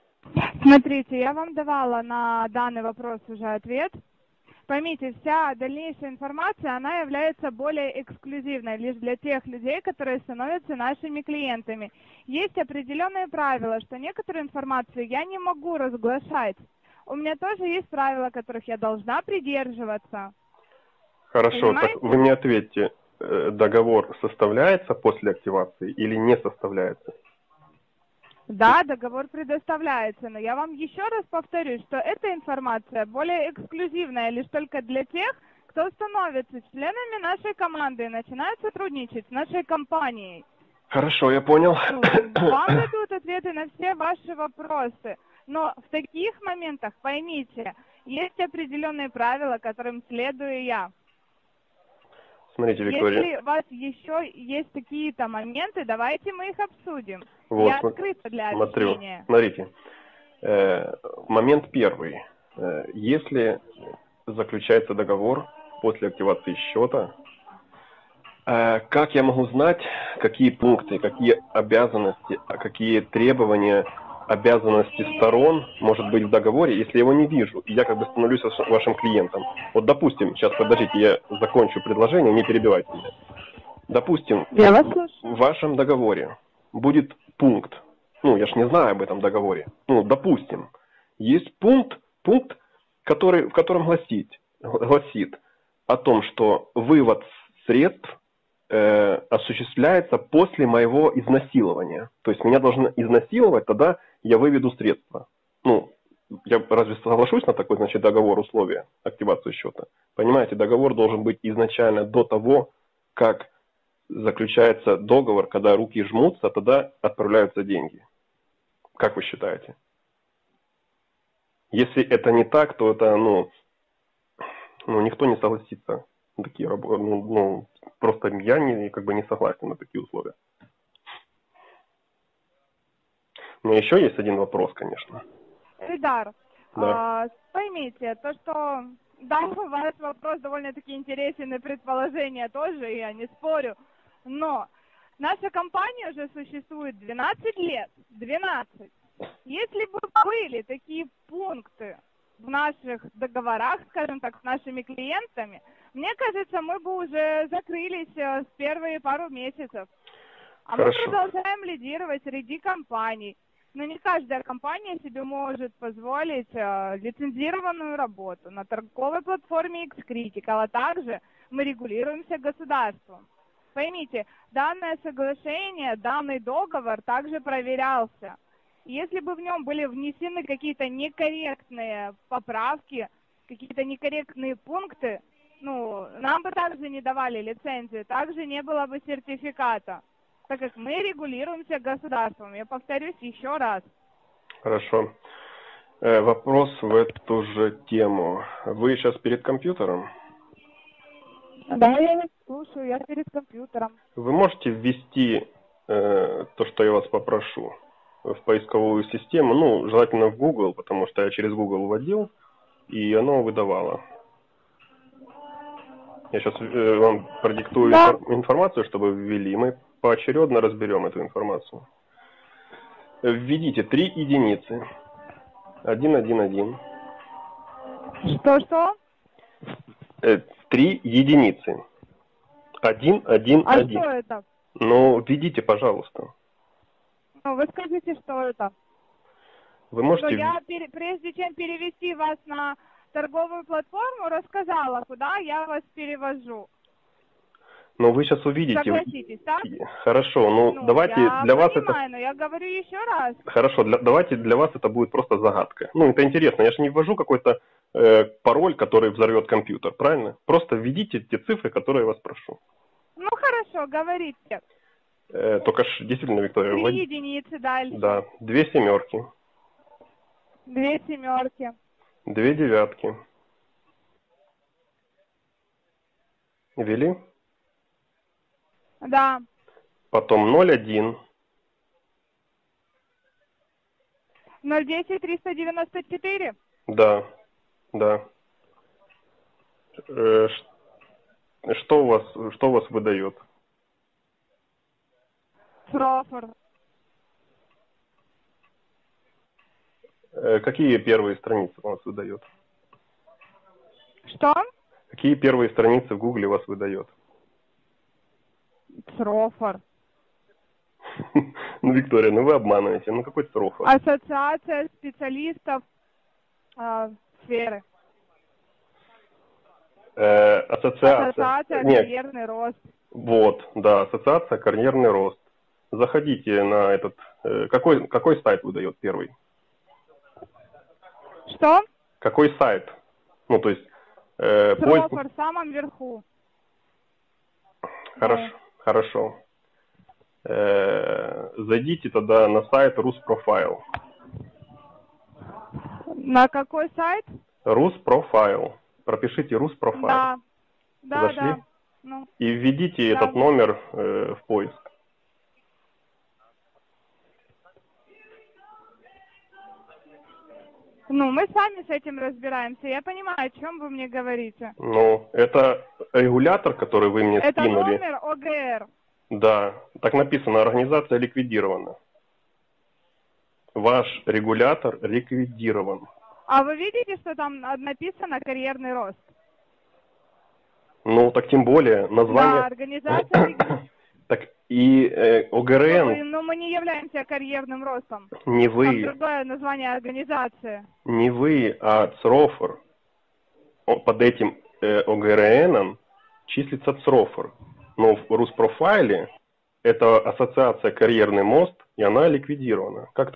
Смотрите, я вам давала на данный вопрос уже ответ. Поймите, вся дальнейшая информация, она является более эксклюзивной лишь для тех людей, которые становятся нашими клиентами. Есть определенные правила, что некоторую информацию я не могу разглашать. У меня тоже есть правила, которых я должна придерживаться. Хорошо, понимаете? Так вы мне ответьте, договор составляется после активации или не составляется? Да, договор предоставляется, но я вам еще раз повторюсь, что эта информация более эксклюзивная лишь только для тех, кто становится членами нашей команды и начинает сотрудничать с нашей компанией. Хорошо, я понял. Вам дадут ответы на все ваши вопросы, но в таких моментах, поймите, есть определенные правила, которым следую я. Смотрите, Виктория. Если у вас еще есть какие-то моменты, давайте мы их обсудим. Вот, я открыта для обсуждения. Смотрите, э, момент первый. Э, если заключается договор после активации счета, э, как я могу знать, какие пункты, какие обязанности, какие требования, обязанности сторон может быть в договоре, если я его не вижу, и я как бы становлюсь вашим клиентом. Вот, допустим, сейчас, подождите, я закончу предложение, не перебивайте меня. Допустим, я вас слушаю. В вашем договоре будет пункт, ну, я ж не знаю об этом договоре, ну, допустим, есть пункт, пункт, который, в котором гласит, гласит о том, что вывод средств Э, осуществляется после моего изнасилования. То есть меня должны изнасиловать, тогда я выведу средства. Ну, я разве соглашусь на такой, значит, договор, условия активации счета? Понимаете, договор должен быть изначально до того, как заключается договор, когда руки жмутся, тогда отправляются деньги. Как вы считаете? Если это не так, то это, ну, ну никто не согласится. Такие, ну, ну, просто я не, как бы не согласен на такие условия. У меня еще есть один вопрос, конечно. Эльдар, да. а, поймите, то, что Да, ваш вопрос довольно-таки интересен, и предположения тоже, я не спорю. Но наша компания уже существует двенадцать лет. двенадцать. Если бы были такие пункты в наших договорах, скажем так, с нашими клиентами, мне кажется, мы бы уже закрылись с первые пару месяцев. А Хорошо. Мы продолжаем лидировать среди компаний. Но не каждая компания себе может позволить лицензированную работу на торговой платформе xCritical, а также мы регулируемся государством. Поймите, данное соглашение, данный договор также проверялся. Если бы в нем были внесены какие-то некорректные поправки, какие-то некорректные пункты, ну, нам бы также не давали лицензию, также не было бы сертификата, так как мы регулируемся государством. Я повторюсь еще раз. Хорошо. Вопрос в эту же тему. Вы сейчас перед компьютером? Да, я вас слушаю, я перед компьютером. Вы можете ввести э, то, что я вас попрошу, в поисковую систему, ну, желательно в Google, потому что я через Google вводил, и оно выдавало. Я сейчас э, вам продиктую да. информацию, чтобы ввели, мы поочередно разберем эту информацию. Введите три единицы. Один, один, один. Что-что? Три единицы. Один, один, а один. Что это? Ну, введите, пожалуйста. Ну, вы скажите, что это. Вы можете... Я, прежде чем перевести вас на торговую платформу, рассказала, куда я вас перевожу. Ну, вы сейчас увидите. Согласитесь, да? Хорошо, ну, ну давайте я для вас понимаю, это... но я говорю еще раз. Хорошо, для... давайте для вас это будет просто загадка. Ну, это интересно, я же не ввожу какой-то э, пароль, который взорвет компьютер, правильно? Просто введите те цифры, которые я вас прошу. Ну, хорошо, говорите. Э, только ж, действительно, Виктория... Три Влад... единицы дальше. Да, две семерки. Две семерки. Две девятки. Вели? Да. Потом ноль один. ноль десять триста девяносто четыре? Да, да. Э, что у вас, что у вас выдает? Профор. Э, какие первые страницы у вас выдает? Что? Какие первые страницы в Гугле у вас выдает? Срофор. Ну, Виктория, ну вы обманываете. Ну какой срофор? Ассоциация специалистов э, сферы. Э, ассоциация. Ассоциация карьерный рост. Вот, да, ассоциация карьерный рост. Заходите на этот... Э, какой, какой сайт выдает первый? Что? Какой сайт? Ну, то есть... Э, срофор поиск... в самом верху. Хорошо. Хорошо. Э-э, зайдите тогда на сайт Руспрофайл. На какой сайт? Руспрофайл. Пропишите Руспрофайл. Да. Да, зашли? Да. Ну, и введите да. этот номер э, в поиск. Ну, мы сами с этим разбираемся. Я понимаю, о чем вы мне говорите. Ну, это регулятор, который вы мне это скинули. Это номер ОГР. Да, так написано, организация ликвидирована. Ваш регулятор ликвидирован. А вы видите, что там написано «карьерный рост»? Ну, так тем более, название... Да, организация... Так и э, ОГРН... Но, но мы не являемся карьерным ростом. Не вы. Там другое название организации. Не вы, а ЦРОФОР. Под этим э, ОГРН числится ЦРОФОР. Но в Руспрофайле это ассоциация «Карьерный мост», и она ликвидирована. Как